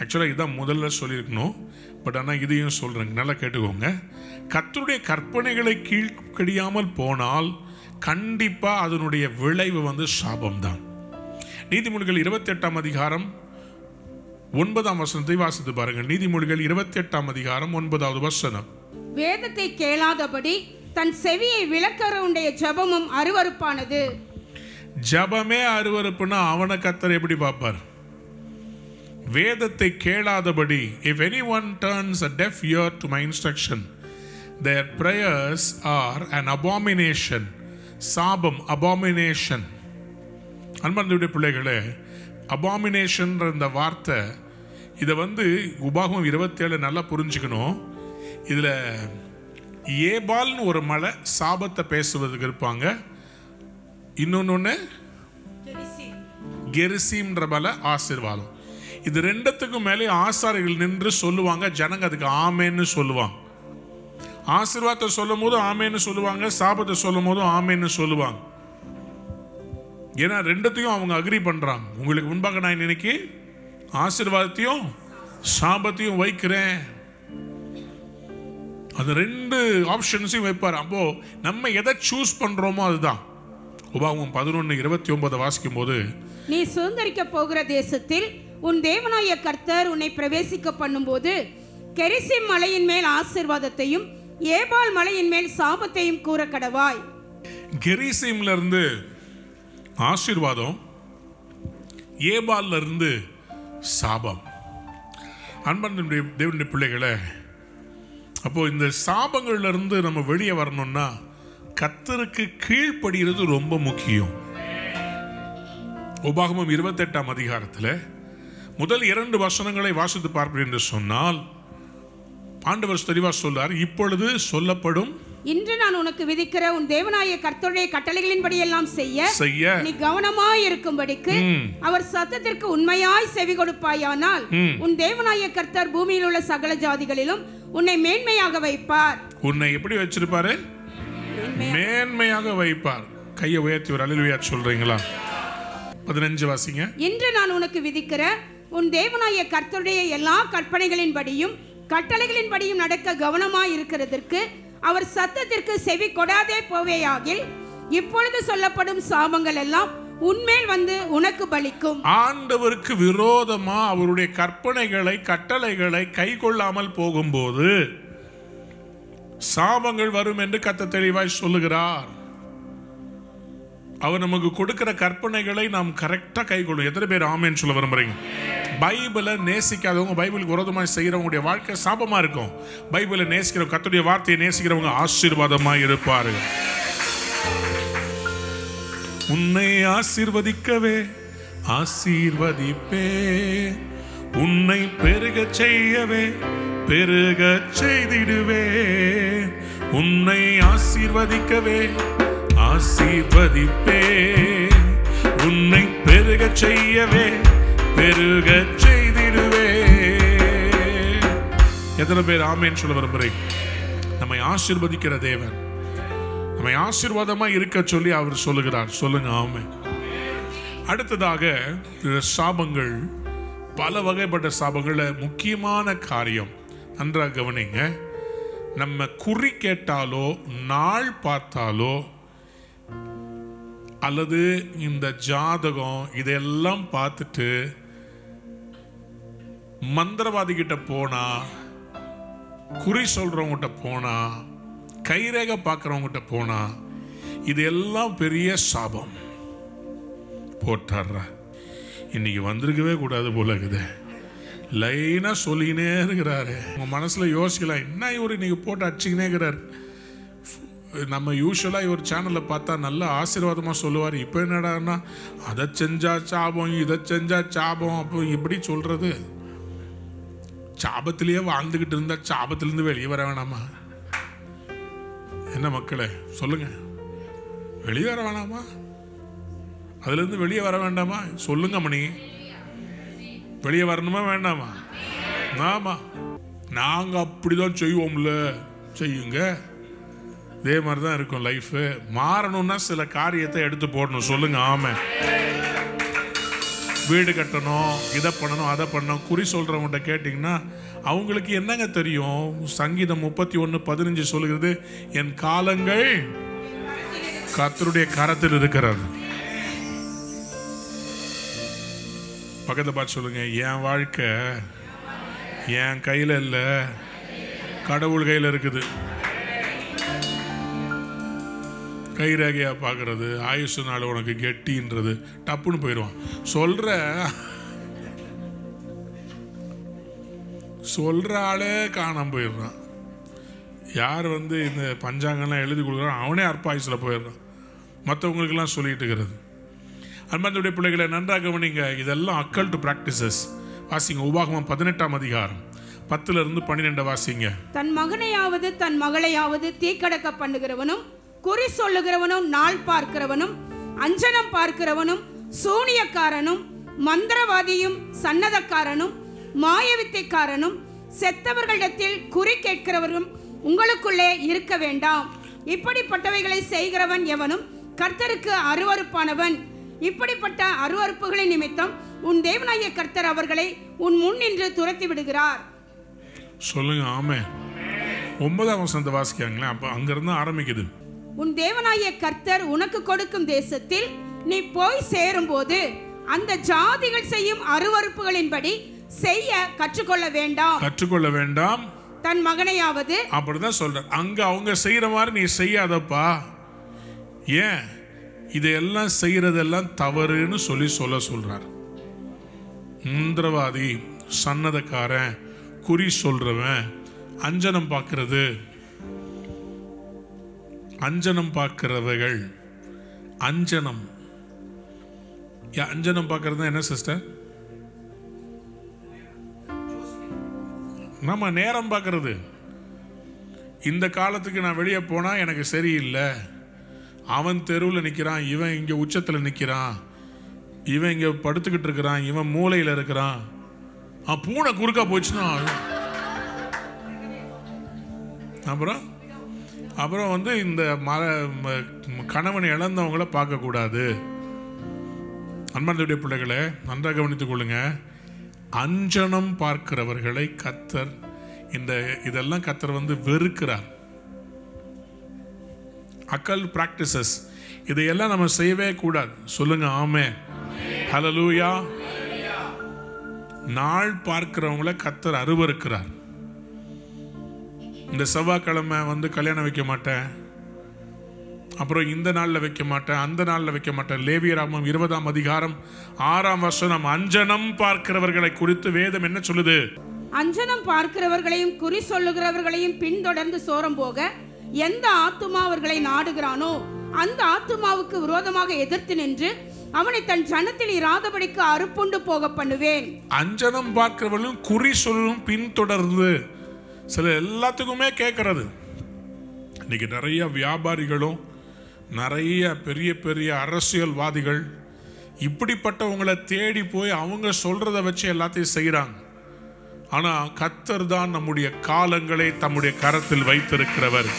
ஆக்சுவலாக இதுதான் முதல்ல சொல்லியிருக்கணும், பட் ஆனால் இதையும் சொல்கிறேங்க, நல்லா கேட்டுக்கோங்க. கர்த்தருடைய கற்பனைகளை கீழ்ப்படியாமல் போனால் கண்டிப்பாக அதனுடைய விளைவு வந்து சாபம்தான். நீதிமொழிகள் 28:9 வாசித்து பாருங்கள். நீதிமொழிகள் 28:9. வேதத்தை கேளாதபடி தன் செவியை விலக்கறவுடைய ஜெபமும் அருவருப்பானது. ஜபமே அருவருப்புனா அவனை கத்தர் எப்படி பார்ப்பார்? வேதத்தை கேளாதபடி, if anyone turns a deaf ear to my instruction, their prayers are an abomination. சாபம், abomination. அன்பனுடைய பிள்ளைகளே, abomination என்ற வார்த்தை இதை உபாகமம் 27 நல்லா புரிஞ்சுக்கணும். இதில் ஏபால்னு ஒரு மலை சாபத்தை பேசுவதுக்கு இருப்பாங்க. இன்னொன்று கெரிசிம்ன்ற மலை ஆசீர்வாதம். இது ரெண்டத்துக்கும் மேலே ஆசாரிகள் நின்று சொல்லுவாங்க, ஜனங்க அதுக்கு ஆமேன்னு சொல்லுவாங்க. ஆசீர்வாதத்தை சொல்லும் போதும் ஆமேன்னு சொல்லுவாங்க, சாபத்தை சொல்லும் போதும் ஆமேன்னு சொல்லுவாங்க. ஏன்னா ரெண்டத்தையும் அவங்க அக்ரி பண்ணுறாங்க. உங்களுக்கு முன்பாக நான் இன்னைக்கு ஆசீர்வாதத்தையும் சாபத்தையும் வைக்கிறேன். அது ரெண்டு ஆப்ஷன்ஸையும் வைப்பார். அப்போது நம்ம எதை சூஸ் பண்ணுறோமோ அதுதான். உபாகமம் 11:29 வாசிக்கும் போது, நீ சுதந்திரிக்க போகிற தேசத்தில் உன் தேவனாய கர்த்தர் உன்னை பிரவேசிக்க பண்ணும்போது கெரிசிம் மலையின் மேல் ஆசீர்வாதத்தையும் ஏபால் மலையின் மேல் சாபத்தையும் கூற கடவாய். கெரிசிம்ல இருந்து ஆசீர்வாதம், ஏபால்ல இருந்து சாபம். அன்பனுடைய தேவனுடைய பிள்ளைகளை, அப்போது இந்த சாபங்கள்லேருந்து நம்ம வெளியே வரணும்னா கர்த்தருக்கு கீழ்ப்படுகிறது ரொம்ப முக்கியம். உபாகமம் 28 முதல் 2 வசனங்களை வாசித்து பார்ப்பேன் என்று சொன்னால், ஆண்டவர் தெளிவாக சொல்றார், இப்பொழுது சொல்லப்படும் இன்று நான் உனக்கு விதிக்கிற உன் தேவனாய கர்த்தருடைய கட்டளைகளின்படி எல்லாம் செய்ய நீ கவனமாய் இருக்கும்படிக்கு அவர் சத்தத்திற்கு உண்மையாய் செவி கொடுப்பாயானால் உன் தேவனாய கர்த்தர் பூமியில் உள்ள சகல ஜாதிகளிலும் உன்னை மேன்மையாக வைப்பார். உன்னை எப்படி வச்சிருப்பாரு? மேன்மையாக வைப்பார். கையை உயர்த்தி ஒரு அல்லேலூயா சொல்றீங்களா? 15 வாசிங்க. இன்று நான் உனக்கு விதிக்கிற உன் தேவனாய கர்த்தருடைய எல்லா கற்பனைகளின்படியும் கட்டளைகளின்படியும் நடக்க கவனமாய் இருக்கிறதற்கு அவர் சத்தத்திற்கு செவி கொடாதே போவேயாகில் இப்பொழுது சொல்லப்படும் சாபங்கள் எல்லாம் உன்மேல் வந்து உனக்கு பலிக்கும். ஆண்டவருக்கு விரோதமா அவருடைய கற்பனைகளை கட்டளைகளை கை கொள்ளாமல் போகும்போது சாபங்கள் வரும் என்று கர்த்தர் தெளிவாய் சொல்லுகிறார். அவர் நமக்கு கொடுக்கிற கற்பனைகளை நாம் கரெக்டா கை கொள்ளும். எத்தனை பேர் ஆமேன்னு சொல்ல விரும்புறீங்க? பைபிளை நேசிக்காதவங்க, பைபிளுக்கு விரோதமாக செய்கிறவங்களுடைய வாழ்க்கை சாபமாக இருக்கும். பைபிளை நேசிக்கிறவங்க, கர்த்தருடைய வார்த்தையை நேசிக்கிறவங்க ஆசீர்வாதமாக இருப்பார்கள். உன்னை ஆசீர்வதிக்கவே ஆசீர்வதிப்பே, உன்னை பெருக செய்யவே பெருக செய்திடுவே, உன்னை ஆசீர்வதிக்கவே ஆசீர்வதிப்பே, உன்னை பெருக செய்யவே பெருக செய்திடுவே. எத்தனை பேர் ஆமேன்னு சொல்ல விரும்புகிறேன்? நம்மை ஆசீர்வதிக்கிற தேவன் நம்மை ஆசீர்வாதமாக இருக்க சொல்லி அவர் சொல்லுகிறார். சொல்லுங்க ஆமே. அடுத்ததாக சாபங்கள், பல வகைப்பட்ட சாபங்களில் முக்கியமான காரியம் நன்றாக கவனிங்க, நம்ம குறி கேட்டாலோ நாள் பார்த்தாலோ அல்லது இந்த ஜாதகம் இதெல்லாம் பார்த்துட்டு மந்திரவாதிகிட்ட போனா, குறி சொல்றவங்கிட்ட போனா, கைரேகை பார்க்குறவங்கிட்ட போனா இதெல்லாம் பெரிய சாபம் போட்டார்ற. இன்னைக்கு வந்திருக்கவே கூடாது போல இருக்குது. லைனா சொல்லினே இருக்கிறாரு. உங்க மனசுல யோசிக்கலாம், என்ன இவர் இன்னைக்கு போட்டு அடிச்சுக்கினே இருக்கிறாரு. நம்ம யூஸ்வலாக இவர் சேனலில் பார்த்தா நல்லா ஆசீர்வாதமாக சொல்லுவார். இப்போ என்னடான்னா அதை செஞ்சால் சாபம், இதை செஞ்சால் சாபம். அப்போ எப்படி சொல்கிறது? சாபத்திலேயே வாழ்ந்துக்கிட்டு இருந்தால் சாபத்திலேருந்து வெளியே வர வேணாமா? என்ன மக்களே சொல்லுங்கள், வெளியே வர வேணாமா? அதுலேருந்து வெளியே வர வேண்டாமா? சொல்லுங்க மணி, வெளியே வரணுமா வேண்டாமா? ஆமாம், நாங்கள் அப்படி தான் செய்வோம்ல. செய்யுங்க, இதே மாதிரி தான் இருக்கும் லைஃபு. மாறணும்னா சில காரியத்தை எடுத்து போடணும். சொல்லுங்க ஆமே. வீடு கட்டணும், இதை பண்ணணும், அதை பண்ணணும். குறி சொல்கிறவங்கள்ட்ட கேட்டிங்கன்னா அவங்களுக்கு என்னங்க தெரியும்? சங்கீதம் 31:15 சொல்லுகிறது, என் காலங்கள் கர்த்தருடைய கரத்தில் இருக்கிறது. பக்கத்தை பார்த்து சொல்லுங்க, என் வாழ்க்கை என் கையில் இல்லை, கடவுள் கையில் இருக்குது. கை ரேகையாக பார்க்குறது, ஆயுசு நாள் உனக்கு கெட்டின்றது, டப்புன்னு போயிடுவான். சொல்கிற ஆளே காணாமல் போயிடுறான். யார் வந்து இந்த பஞ்சாங்கெல்லாம் எழுதி கொடுக்குறான் அவனே அற்பாயுசில் போயிடுறான். மற்றவங்களுக்கெல்லாம் சொல்லிகிட்டு இருக்கிறது. அது மாதிரி பிள்ளைகளை நன்றாக கவனிங்க. இதெல்லாம் அக்கல்ட் ப்ராக்டிசஸ். வாசிங்க உபாகமம் 18ஆம் அதிகாரம் 10லிருந்து 12 வாசிங்க. தன் மகனையாவது தன் மகளையாவது தீக்கடக்க பண்ணுகிறவனும் குறி சொல்லுகிறவனும் நாள் பார்க்கிறவனும் அஞ்சனம் பார்க்கிறவனும் சூனியக்காரனும் மந்திரவாதியும் சன்னதக்காரனும் மாயவித்தைக்காரனும் செத்தவர்களிடத்தில் குறி கேட்கிறவரும் உங்களுக்குள்ளே இருக்க வேண்டாம். இப்படிப்பட்டவைகளை செய்கிறவன் எவனும் கர்த்தருக்கு அருவருப்பானவன். இப்படிப்பட்ட அருவருப்புகளின் நிமித்தம் உன் தேவனாகிய கர்த்தர் அவர்களை உன் முன் நின்று துரத்தி விடுகிறார். சொல்லுங்க ஆமென். 9ஆம் வசனத்தை வாசிக்காங்களே, அப்ப அங்க இருந்து ஆரம்பிக்குது. உன் தேவனாகிய கர்த்தர் உனக்கு கொடுக்கும் தேசத்தில் நீ போய் சேரும்போது அந்த ஜாதிகள் செய்யும் அருவருப்புகளின்படி செய்ய கற்றுக்கொள்ள வேண்டாம். கற்றுக்கொள்ள வேண்டாம். தன் மகனையாவது அப்படிதான் சொல்ற. அங்க அவங்க செய்யற மாதிரி நீ செய்யாதப்பா. ஏன்? இதையெல்லாம் செய்யறதெல்லாம் தவறுன்னு சொல்ல சொல்றார். மந்திரவாதி, சன்னதக்காரன், குறி சொல்றவன், அஞ்சனம் பார்க்கறது, அஞ்சனம் பார்க்கிறவர்கள், அஞ்சனம் அஞ்சனம் பார்க்கறது என்ன சிஸ்டர்? நம்ம நேரம் பார்க்கறது. இந்த காலத்துக்கு நான் வெளியே போனால் எனக்கு சரியில்லை, அவன் தெருவில் நிற்கிறான், இவன் இங்கே உச்சத்தில் நிற்கிறான், இவன் இங்கே படுத்துக்கிட்டு இருக்கிறான், இவன் மூளையில் இருக்கிறான், பூனை குறுக்கா போச்சுன்னா அப்புறம் வந்து இந்த கணவனை இழந்தவங்கள பார்க்கக்கூடாது. அன்பார்ந்த பிள்ளைகளை நன்றாக கவனித்துக் கொள்ளுங்க. அஞ்சனம் பார்க்கிறவர்களை கர்த்தர் இதெல்லாம் கர்த்தர் வந்து வெறுக்கிறார். அக்கல் பிராக்டிசஸ் இதையெல்லாம் நம்ம செய்யவே கூடாது. சொல்லுங்க ஆமென். ஹல்லேலூயா. நாள் பார்க்கிறவங்கள கர்த்தர் அருவருக்கிறார். இந்த செவ்வாய்க்கிழமை வந்து கல்யாணம் வைக்க மாட்டேன், அப்புறம் இந்த நாளில் வைக்க மாட்டேன், அந்த நாளில் வைக்க மாட்டேன். லேவியராகமம் 20ஆம் அதிகாரம் 6ஆம் வசனம் அஞ்சனம் பார்க்கிறவர்களை குறித்து வேதம் என்ன சொல்லுது? அஞ்சனம் பார்க்கிறவர்களையும் குறி சொல்லுகிறவர்களையும் பின்தொடர்ந்து சோரம் போக எந்த ஆத்துமா அவர்களை நாடுகிறானோ அந்த ஆத்துமாவுக்கு விரோதமாக எதிர்த்து நின்று அவனை தன் ஜனத்தில் இராதபடிக்கு அறுப்புண்டு போக பண்ணுவேன். அஞ்சனம் பார்க்கிறவர்களும் குறி சொல்லும் பின்தொடர்ந்து சில எல்லாத்துக்குமே கேட்கறது. இன்னைக்கு நிறைய வியாபாரிகளும் நிறைய பெரிய பெரிய அரசியல்வாதிகள் இப்படிப்பட்டவங்களை தேடி போய் அவங்க சொல்கிறத வச்சு எல்லாத்தையும் செய்கிறாங்க. ஆனால் கர்த்தர் தான் நம்முடைய காலங்களை தம்முடைய கரத்தில் வைத்திருக்கிறவர்.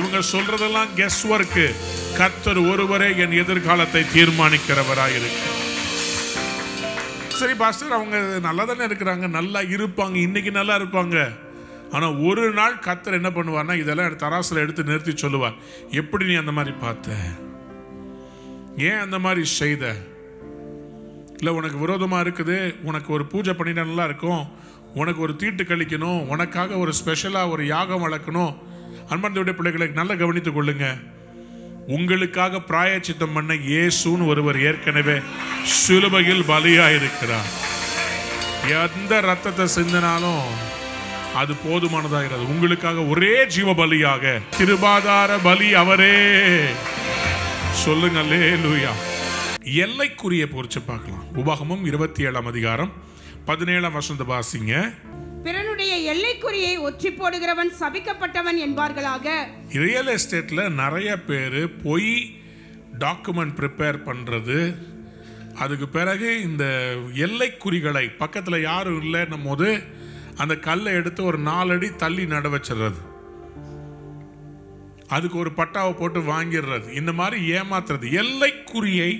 இவங்க சொல்கிறதெல்லாம் கெஸ் ஒர்க்கு. கர்த்தர் ஒருவரே என் எதிர்காலத்தை தீர்மானிக்கிறவராக இருக்கு. சரி பாஸ்டர், அவங்க நல்லா தானே இருக்கிறாங்க, நல்லா இருப்பாங்க, இன்னைக்கு நல்லா இருப்பாங்க. ஆனால் ஒரு நாள் கர்த்தர் என்ன பண்ணுவார்னா இதெல்லாம் தராசில் எடுத்து நிறுத்தி சொல்லுவார், எப்படி நீ அந்த மாதிரி பார்த்த, ஏன் அந்த மாதிரி செய்த, இல்லை உனக்கு விரோதமாக இருக்குது, உனக்கு ஒரு பூஜை பண்ணினா நல்லா இருக்கும், உனக்கு ஒரு தீட்டு கழிக்கணும், உனக்காக ஒரு ஸ்பெஷலாக ஒரு யாகம் வளர்க்கணும். அன்பார்ந்த பிள்ளைகளை நல்லா கவனித்துக் கொள்ளுங்க. உங்களுக்காக பிராயச்சித்தம் பண்ண இயேசுன்னு ஒருவர் ஏற்கனவே சிலுவையில் பலியாயிருக்கிறார். எந்த ரத்தத்தை சிந்தினாலும் அது போதுமானதாகிறது. உங்களுக்காக ஒரே ஜீவ பலியாக திருபாதார பலி அவரே. சொல்லுங்க அல்லேலூயா. எல்லைக்குரிய பொறுத்து பார்க்கலாம். உபாகமம் 27ஆம் அதிகாரம் 17ஆம் வசனத்தை வாசிங்க. பிறனுடைய எல்லைக்குரியை ஒற்றி போடுகிறவன் சபிக்கப்பட்டவன் என்பார்களாக. ரியல் எஸ்டேட்ல நிறைய பேர் போய் டாக்குமெண்ட் ப்ரிப்பேர் பண்றது, அதுக்கு பிறகு இந்த எல்லைக்குறிகளை பக்கத்தில் யாரும் இல்லைன்னும் போது அந்த கல்லை எடுத்து ஒரு 4 அடி தள்ளி நட வச்சிடுறது, அதுக்கு ஒரு பட்டாவை போட்டு வாங்கிடுறது, இந்த மாதிரி ஏமாத்துறது. எல்லைக்குறியை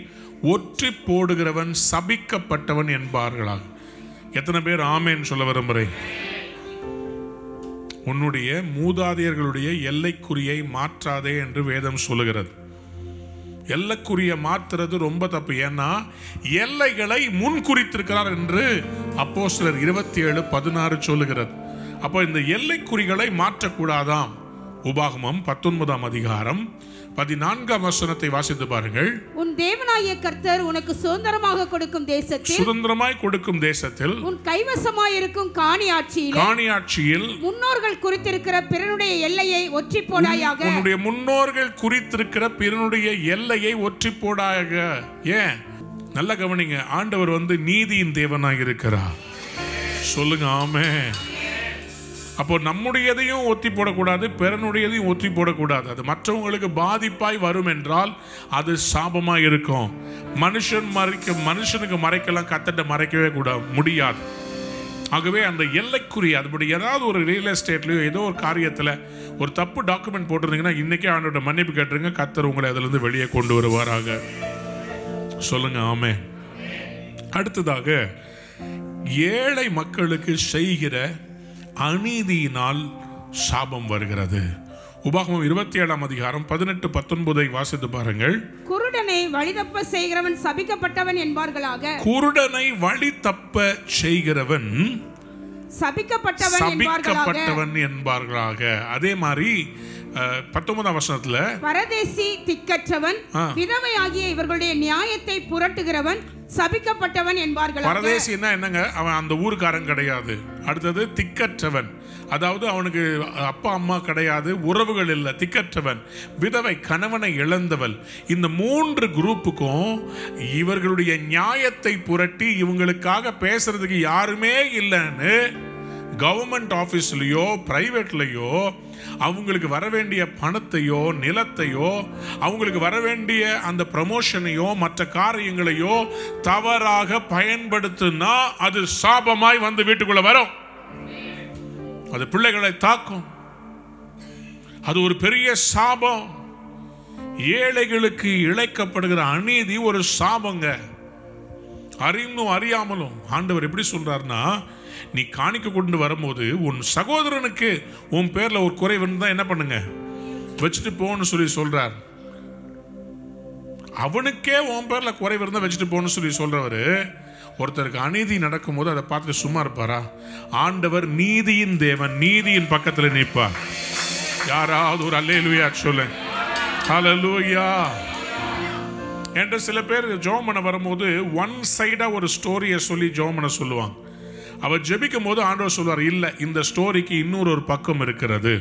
ஒற்றி போடுகிறவன் சபிக்கப்பட்டவன் என்பார்களாக. எத்தனை பேர் ஆமேன்னு சொல்ல விரும்புகிறேன்? உன்னுடைய மூதாதையர்களுடைய எல்லைக்குறியை மாற்றாதே என்று வேதம் சொல்லுகிறது. எல்லைக்குறியை மாற்றுறது ரொம்ப தப்பு. ஏன்னா எல்லைகளை முன்குறித்திருக்கிறார் என்று அப்போஸ்தலர் 27:16 சொல்லுகிறது. அப்போ இந்த எல்லைக்குறிகளை மாற்றக்கூடாதாம். உபாகமம் 19:14 வாசித்து பாருங்கள். உன் தேவனாகிய கர்த்தர் உனக்கு சுதந்திரமாக கொடுக்கும் தேசத்தில் உன் கைவசமாய் இருக்கும் காணியாட்சியில் முன்னோர்கள் குறித்திருக்கிற பிறனுடைய எல்லையை ஒற்றிப் போடாயாக. உன்னுடைய முன்னோர்கள் குறித்திருக்கிற பிறனுடைய எல்லையை ஒற்றிப் போடாயாக. ஏன் நல்ல கவனிங்க, ஆண்டவர் வந்து நீதியின் தேவனாக இருக்கிறார். சொல்லுங்க ஆமென். அப்போ நம்முடையதையும் ஒத்தி போடக்கூடாது, பிறனுடையதையும் ஒத்தி போடக்கூடாது. அது மற்றவங்களுக்கு பாதிப்பாய் வரும் என்றால் அது சாபமாக இருக்கும். மனுஷனுக்கு மறைக்கலாம், கத்திட்ட மறைக்கவே கூட முடியாது. ஆகவே அந்த எல்லைக்குரிய அதுபடி ஏதாவது ஒரு ரியல் எஸ்டேட்லையோ ஏதோ ஒரு காரியத்தில் ஒரு தப்பு டாக்குமெண்ட் போட்டிருந்தீங்கன்னா இன்றைக்கே ஆண்டோட மன்னிப்பு கேட்டுருங்க. கர்த்தர் உங்களை அதிலிருந்து வெளியே கொண்டு வருவாராக. சொல்லுங்க ஆமென். அடுத்ததாக ஏழை மக்களுக்கு செய்கிற அநீதியினால் சாபம் வருகிறது. உபாகமம் 27:18-19 வாசித்து பாருங்கள். குருடனை வழிதப்ப செய்கிறவன் சபிக்கப்பட்டவன் என்பார்களாக. குருடனை வழிதப்ப செய்கிறவன் சபிக்கப்பட்டவன் என்பார்களாக. அதே மாதிரி 19 பரதேசி திக்கற்றவன் விதவை ஆகிய இவர்களுடைய நியாயத்தை புரட்டுகிறவன் சபிக்கப்பட்டவன் என்பார்கள். பரதேசினா என்னங்க, அவன் அந்த ஊர்க்காரன் கிடையாது. அடுத்தது திக்கற்றவன், அதாவது அவனுக்கு அப்பா அம்மா கிடையாது, உறவுகள் இல்லை. திக்கற்றவன், விதவை, கணவனை இழந்தவள். இந்த 3 குரூப்புக்கும் இவர்களுடைய நியாயத்தை புரட்டி இவங்களுக்காக பேசுறதுக்கு யாருமே இல்லைன்னு கவர்மெண்ட் ஆஃபீஸ்லையோ பிரைவேட்லையோ அவங்களுக்கு வர வேண்டிய பணத்தையோ நிலத்தையோ அவங்களுக்கு வர வேண்டிய அந்த ப்ரமோஷனையோ மற்ற காரியங்களையோ தவறாக பயன்படுத்தினா அது சாபமாய் வந்து வீட்டுக்குள்ள வரும். அது பிள்ளைகளை தாக்கும். அது ஒரு பெரிய சாபம். ஏழைகளுக்கு இழைக்கப்படுகிற அநீதி ஒரு சாபங்க. அறிந்தும் அறியாமலும் ஆண்டவர் எப்படி சொல்றாருன்னா, நீ காணிக்க கொண்டு வரும்போது உன் சகோதரனுக்கு உன் பேர்ல ஒரு குறைவுன்னு தான் என்ன பண்ணுங்க வச்சுட்டு போன்னு சொல்லி சொல்றார். அவனுக்கே உன் பேர்ல குறைவு இருந்தா வச்சுட்டு போன்னு சொல்லி சொல்றவரு ஒருத்தருக்கு அநீதி நடக்கும் போது அதை பார்த்துட்டு சும்மா இருப்பாரா? ஆண்டவர் நீதியின் தேவன், நீதியின் பக்கத்துல நிற்பார். யாராவது ஒரு அல்லேலூயா சொல்லு. ஹல்லேலூயா என்று சில பேர் ஜெபம் பண்ண வரும்போது ஒன் சைடா ஒரு ஸ்டோரியை சொல்லி ஜெபம் பண்ண சொல்லுவாங்க. அவர் ஜெபிக்கும் போது ஆண்டவர் சொல்வார், இல்லை, இந்த ஸ்டோரிக்கு இன்னொரு ஒரு பக்கம் இருக்கிறது.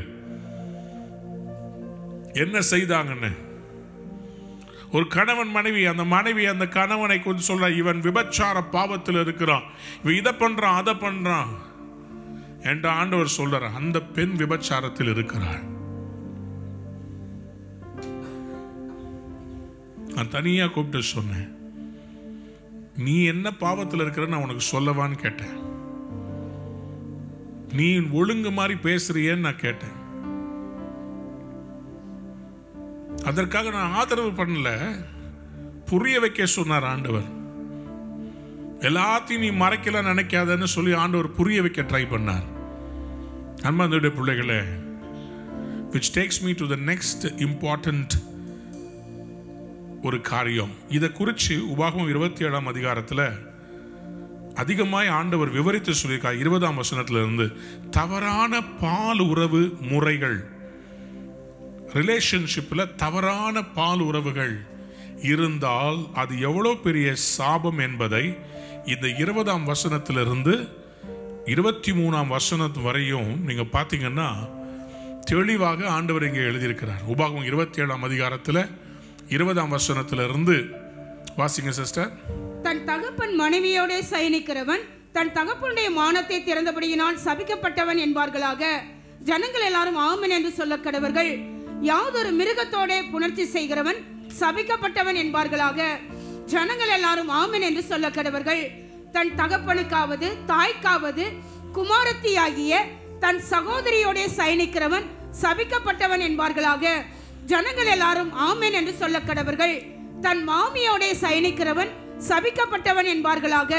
என்ன செய்தாங்கன்னு ஒரு கணவன் மனைவி, அந்த மனைவி அந்த கணவனை கொஞ்சம் சொல்ற, இவன் விபச்சார பாவத்தில் இருக்கிறான், இவன் இதை பண்றான் அதை பண்றான் என்று ஆண்டவர் சொல்றார். அந்த பெண் விபச்சாரத்தில் இருக்கிறாள். நான் தனியா கூப்பிட்டு சொன்னேன், நீ என்ன பாவத்தில் இருக்கிற நான் உனக்கு சொல்லவான்னு கேட்டேன். நீ ஒழுங்கு மாதிரி பேசுறியன்னு நான் கேட்டேன். அதற்காக நான் ஆதரவு பண்ணல, புரிய வைக்க சொன்னார் ஆண்டவர். எல்லாத்தையும் நீ மறைக்கல நினைக்காதன்னு சொல்லி ஆண்டவர் புரிய வைக்க ட்ரை பண்ணார். அன்பார்ந்த பிள்ளைகளே, which takes me to the next important ஒரு காரியம். இதை குறித்து உபாகமம் 27 அதிகமாய் ஆண்டவர் விவரித்து சொல்லியிருக்கார். 20 தவறான பால் உறவு முறைகள், ரிலேஷன்ஷிப்பில் தவறான பால் உறவுகள் இருந்தால் அது எவ்வளோ பெரிய சாபம் என்பதை இந்த 20 23 வரையும் நீங்கள் பார்த்தீங்கன்னா தெளிவாக ஆண்டவர் இங்கே எழுதியிருக்கிறார். உபாகமம் 27 வாசிங்க சிஸ்டர். தன் தகப்பன் மனைவியோட சயனிக்கிறவன் தன் தகப்பனுடைய மானத்தை திறந்தபடியினால் சபிக்கப்பட்டவன் என்பார்களாக. ஜனங்கள் எல்லாரும் ஆமென் என்று சொல்ல கடவர்கள். யாதொரு மிருகத்தோட புணர்ச்சி செய்கிறவன் சபிக்கப்பட்டவன் என்பார்களாக. ஜனங்கள் எல்லாரும் ஆமென் என்று சொல்ல கடவர்கள். தன் தகப்பனுக்காவது தாய்க்காவது குமாரத்தியாகிய தன் சகோதரியோட சயனிக்கிறவன் சபிக்கப்பட்டவன் என்பார்களாக. ஜனங்கள் எல்லாரும் ஆமென் என்று சொல்ல கடவர்கள். தன் மாமியோட சயனிக்கிறவன் சபிக்கப்பட்டவன் என்பார்களாக.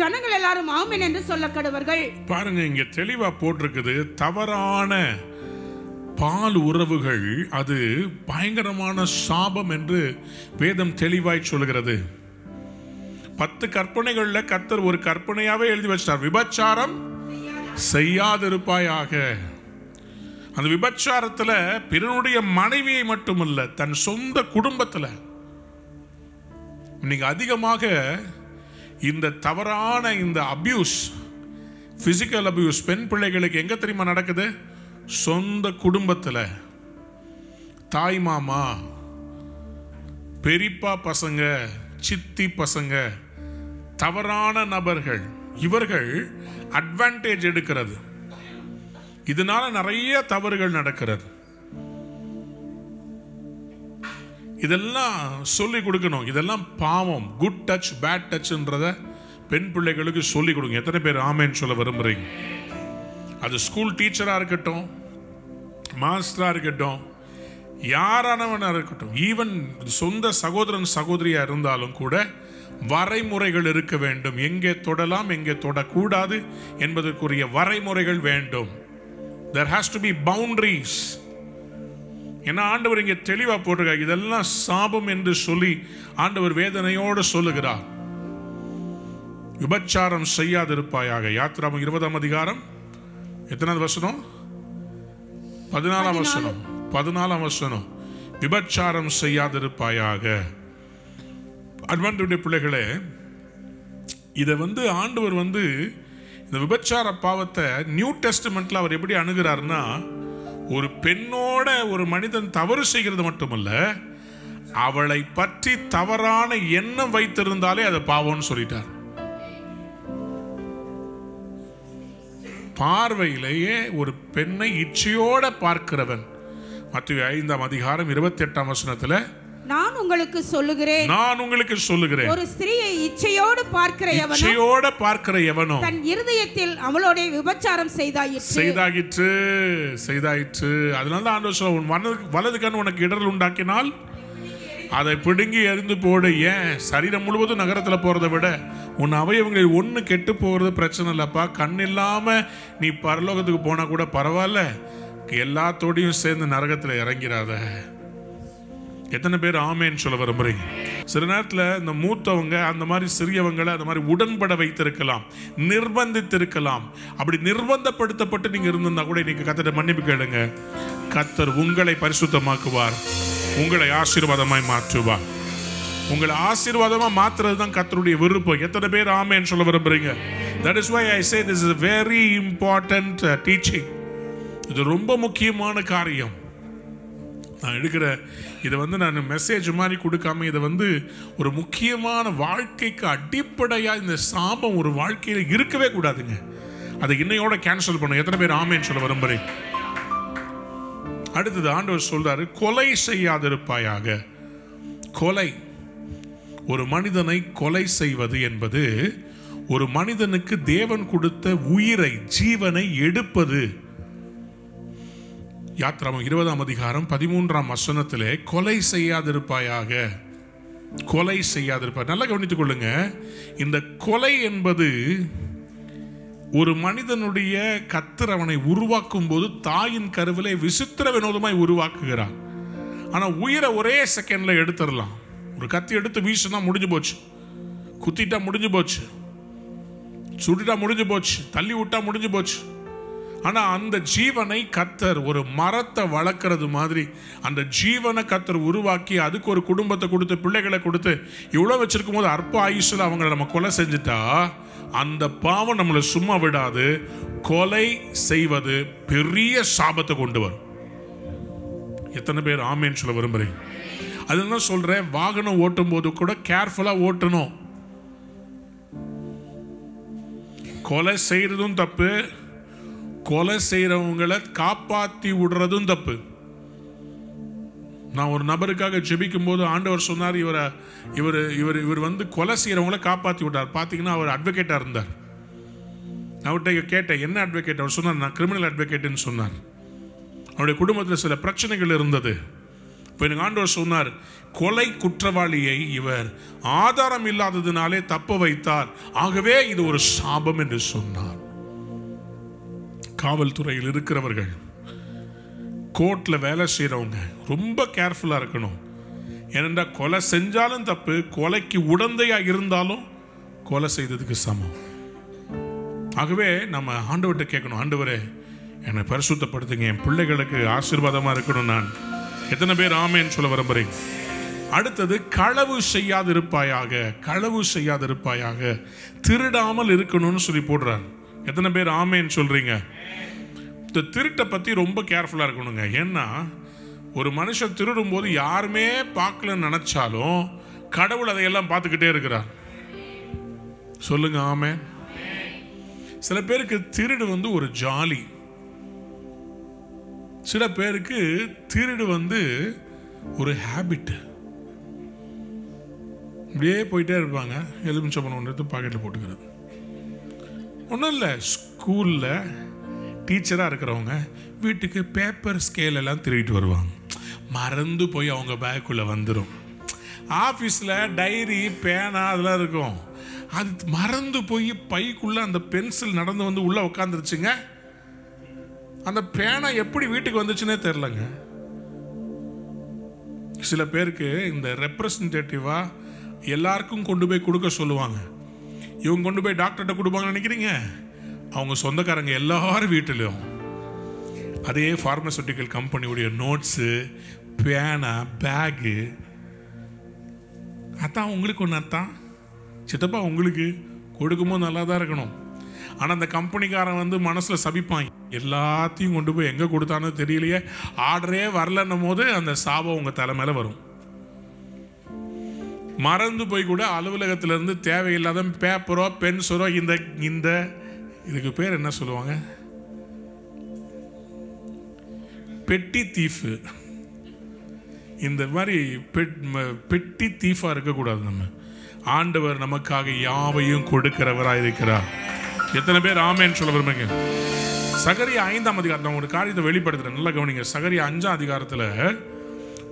ஜனங்கள் எல்லாரும் ஆமென் என்று சொல்ல கடவர்கள். பாருங்க, இங்க தெளிவா போட்டிருக்குது. தவறான பால் உறவுகள் அது பயங்கரமான சாபம் என்று வேதம் தெளிவாய் சொல்கிறது. 10 கற்பனைகள்ல கர்த்தர் ஒரு கற்பனையாவே எழுதி வச்சிட்டார், விபச்சாரம் செய்யாதிருப்பாயாக. அந்த விபச்சாரத்தில் பிறனுடைய மனைவியை மட்டுமல்ல, தன் சொந்த குடும்பத்தில் இன்னைக்கு அதிகமாக இந்த தவறான இந்த அபியூஸ், ஃபிசிக்கல் அபியூஸ் பெண் பிள்ளைகளுக்கு எங்கே தெரியுமா நடக்குது? சொந்த குடும்பத்தில். தாய் மாமா, பெரியப்பா பசங்க, சித்தி பசங்க, தவறான நபர்கள், இவர்கள் அட்வான்டேஜ் எடுக்கிறது. இதனால நிறைய தவறுகள் நடக்கிறது. இதெல்லாம் சொல்லி கொடுக்கணும். இதெல்லாம் பாவம். குட் டச், பேட் டச்ன்றத பெண் பிள்ளைகளுக்கு சொல்லி கொடுங்க. எத்தனை பேர் ஆமேன்னு சொல்ல விரும்புறீங்க? அது ஸ்கூல் டீச்சராக இருக்கட்டும், மாஸ்டராக இருக்கட்டும், யாரானவனாக இருக்கட்டும், ஈவன் சொந்த சகோதரன் சகோதரியாக இருந்தாலும் கூட வரைமுறைகள் இருக்க வேண்டும். எங்கே தொடலாம், எங்கே தொடக்கூடாது என்பதற்குரிய வரைமுறைகள் வேண்டும். There has to be boundaries. ஏன்னா ஆண்டவர் இங்கே தெளிவாக போட்டிருக்கார். இதெல்லாம் சாபம் என்று சொல்லி ஆண்டவர் வேதனையோடு சொல்லுகிறார். விபச்சாரம் செய்யாதிருப்பாயாக. யாத்திராகமம் 20ஆம் அதிகாரம் எத்தனாவது வசனம்? 14ஆம் வசனம். 14ஆம் வசனம். விபச்சாரம் செய்யாதிருப்பாயாக. அன்பான பிள்ளைகளே, இதை ஆண்டவர் இந்த விபச்சார பாவத்தை நியூ டெஸ்டமெண்ட்ல அவர் எப்படி அணுகிறார்னா, ஒரு பெண்ணோட ஒரு மனிதன் தவறு செய்கிறது மட்டுமல்ல, அவளை பற்றி தவறான எண்ணம் வைத்திருந்தாலே அது பாவம்னு சொல்லிட்டார். பார்வையிலேயே ஒரு பெண்ணை இச்சையோட பார்க்கிறவன். மத்தேயு 5ஆம் அதிகாரம் 28ஆம் வசனத்துல, நான் உங்களுக்கு சொல்லுகிறேன், ஒரு ஸ்திரியை இச்சையோடு பார்க்கிற எவனோ தன் இருதயத்தில் அவளோட விபச்சாரம் செய்தாயிற்று. அதனால தான் ஆண்டவர் சொல்ல, வலது கண் உனக்கு இடரல் உண்டாக்கினால் அதை பிடுங்கி எரிந்து போடு. ஏன்? சரீரம் முழுவதும் நகரத்தில் போறதை விட உன் அவயவங்களில் ஒன்று கெட்டு போறது பிரச்சனை இல்லப்பா. கண் இல்லாம நீ பரலோகத்துக்கு போனா கூட பரவாயில்ல, எல்லாத்தோடையும் சேர்ந்து நரகத்தில் இறங்கிறாத. எத்தனை பேர் ஆமேன்னு சொல்ல விரும்புறீங்க? சில நேரத்தில் இந்த மூத்தவங்க அந்த மாதிரி சிறியவங்களை அந்த மாதிரி உடன்பட வைத்திருக்கலாம், நிர்பந்தித்திருக்கலாம். அப்படி நிர்பந்தப்படுத்தப்பட்டு நீங்கள் இருந்திருந்தா கூட இன்னைக்கு கர்த்தரை மன்னிப்பு கேளுங்க. கர்த்தர் உங்களை பரிசுத்தமாக்குவார், உங்களை ஆசீர்வாதமாய் மாற்றுவார். உங்களை ஆசீர்வாதமாக மாற்றுறது தான் கர்த்தருடைய விருப்பம். எத்தனை பேர் ஆமேன்னு சொல்ல விரும்புறீங்க? That is why I say this is very important teaching. இது ரொம்ப முக்கியமான காரியம். நான் எடுக்கிற இதை நான் மெசேஜ் மாதிரி கொடுக்காம இதை ஒரு முக்கியமான வாழ்க்கைக்கு அடிப்படையாக இந்த சாபம் ஒரு வாழ்க்கையில் இருக்கவே கூடாதுங்க. அதை இன்னையோட கேன்சல் பண்ணும். எத்தனை பேர் ஆமேன்னு சொல்ல விரும்புறேன்? அடுத்தது ஆண்டவர் சொல்றாரு, கொலை செய்யாதிருப்பாயாக. கொலை, ஒரு மனிதனை கொலை செய்வது என்பது ஒரு மனிதனுக்கு தேவன் கொடுத்த உயிரை, ஜீவனை எடுப்பது. யாத்திராகமம் 20ஆம் அதிகாரம் 13ஆம் வசனத்திலே கொலை செய்யாதிருப்பாயாக. கொலை செய்யாதிருப்பாய். நல்லா கவனித்துக் கொள்ளுங்க. இந்த கொலை என்பது ஒரு மனிதனுடைய கர்த்தர் அவனை உருவாக்கும் போது தாயின் கருவிலே விசித்திர வினோதமாய் உருவாக்குகிறார். ஆனால் உயிரை ஒரே செகண்ட்ல எடுத்துடலாம். ஒரு கத்தி எடுத்து வீசுனா முடிஞ்சு போச்சு, குத்திட்டா முடிஞ்சு போச்சு, சுட்டுட்டா முடிஞ்சு போச்சு, தள்ளி விட்டா முடிஞ்சு போச்சு. ஆனால் அந்த ஜீவனை கர்த்தர் ஒரு மரத்தை வளர்க்குறது மாதிரி அந்த ஜீவனை கர்த்தர் உருவாக்கி அதுக்கு ஒரு குடும்பத்தை கொடுத்து பிள்ளைகளை கொடுத்து இவ்வளோ வச்சுருக்கும் போது அற்ப ஆயுஷில் அவங்கள நம்ம கொலை செஞ்சுட்டா அந்த பாவம் நம்மளை சும்மா விடாது. கொலை செய்வது பெரிய சாபத்தை கொண்டு வரும். எத்தனை பேர் ஆமேன்னு சொல்ல விரும்புகிறேன்? அதுதான் சொல்கிறேன், வாகனம் ஓட்டும் போது கூட கேர்ஃபுல்லாக ஓட்டணும். கொலை செய்கிறதும் தப்பு, கொலை செய்கிறவங்களை காப்பாற்றி விடுறதும் தப்பு. நான் ஒரு நபருக்காக ஜெபிக்கும் போது ஆண்டவர் சொன்னார், இவர் கொலை செய்கிறவங்கள காப்பாற்றி விட்டார். பார்த்தீங்கன்னா அவர் அட்வொகேட்டாக இருந்தார். அவர்கிட்ட கேட்டேன், என்ன அட்வொகேட்? அவர் சொன்னார், நான் கிரிமினல் அட்வொகேட்டுன்னு சொன்னார். அவருடைய குடும்பத்தில் சில பிரச்சனைகள் இருந்தது. இப்போ எனக்கு ஆண்டவர் சொன்னார், கொலை குற்றவாளியை இவர் ஆதாரம் இல்லாததுனாலே தப்ப வைத்தார், ஆகவே இது ஒரு சாபம் என்று சொன்னார். காவல்துறையில் இருக்கிறவர்கள், கோர்ட்டில் வேலை செய்கிறவங்க ரொம்ப கேர்ஃபுல்லாக இருக்கணும். ஏனென்றால் கொலை செஞ்சாலும் தப்பு, கொலைக்கு உடந்தையாக இருந்தாலும் கொலை செய்ததுக்கு சமம். ஆகவே நம்ம ஆண்டவர்கிட்ட கேட்கணும், ஆண்டவரே என்னை பரிசுத்தப்படுத்துங்க, என் பிள்ளைகளுக்கு ஆசீர்வாதமாக இருக்கணும். நான் எத்தனை பேர் ஆமேன்னு சொல்ல விரும்புகிறேன்? அடுத்தது, களவு செய்யாதிருப்பாயாக, களவு செய்யாதிருப்பாயாக, திருடாமல் இருக்கணும்னு சொல்லி போடுறாங்க. எத்தனை பேர் ஆமேன்னு சொல்கிறீங்க? இந்த திருட்டை பற்றி ரொம்ப கேர்ஃபுல்லாக இருக்கணுங்க. ஏன்னா ஒரு மனுஷன் திருடும்போது யாருமே பார்க்கலன்னு நினச்சாலும் கடவுள் அதையெல்லாம் பார்த்துக்கிட்டே இருக்கிறார். சொல்லுங்க ஆமேன். சில பேருக்கு திருடு வந்து ஒரு ஜாலி, சில பேருக்கு திருடு வந்து ஒரு ஹேபிட். இப்படியே போயிட்டே இருப்பாங்க, எலுமிச்சம்பழம் ஒன்று பாக்கெட்டில் போட்டுக்கிறது. ஒன்றும் இல்லை, ஸ்கூலில் டீச்சராக இருக்கிறவங்க வீட்டுக்கு பேப்பர் ஸ்கேல் எல்லாம் திருடிட்டு வருவாங்க, மறந்து போய் அவங்க பேக்குள்ளே வந்துடும். ஆஃபீஸில் டைரி பேனா அதெல்லாம் இருக்கும், அது மறந்து போய் பைக்குள்ளே அந்த பென்சில் நடந்து வந்து உள்ளே உட்காந்துருச்சுங்க. அந்த பேனா எப்படி வீட்டுக்கு வந்துச்சுன்னே தெரிலங்க. சில பேருக்கு இந்த ரெப்ரசன்டேட்டிவாக எல்லாருக்கும் கொண்டு போய் கொடுக்க சொல்லுவாங்க. இவங்க கொண்டு போய் டாக்டர்கிட்ட கொடுப்பாங்கன்னு நினைக்கிறீங்க, அவங்க சொந்தக்காரங்க எல்லாரும் வீட்டிலும் அதே ஃபார்மசூட்டிக்கல் கம்பெனியுடைய நோட்ஸு, பேனா, பேகு. அதான் உங்களுக்கு ஒன்று, அதான் சித்தப்பா உங்களுக்கு கொடுக்கும்போது நல்லா தான் இருக்கணும். ஆனால் அந்த கம்பெனிக்காரன் வந்து மனசில் சபிப்பாங்க, எல்லாத்தையும் கொண்டு போய் எங்கே கொடுத்தானோ தெரியலையே, ஆர்டரே வரலன்னும் போது அந்த சாபம் உங்கள் தலைமையில் வரும். மறந்து போய் கூட அலுவலகத்திலேருந்து தேவையில்லாத பேப்பரோ பென்சிலோ இந்த இதுக்கு பேர் என்ன சொல்லுவாங்க, பெட்டி தீஃபு. இந்த மாதிரி பெட்டி தீஃபாக இருக்கக்கூடாது. நம்ம ஆண்டவர் நமக்காக யாவையும் கொடுக்கிறவராக இருக்கிறார். எத்தனை பேர் ஆமேன்னு சொல்ல விரும்புங்க? சகரியா 5ஆம் அதிகாரத்தில் நான் ஒரு காரியத்தை வெளிப்படுத்துகிறேன், நல்லா கவனிங்க. சகரியா 5ஆம் அதிகாரத்தில்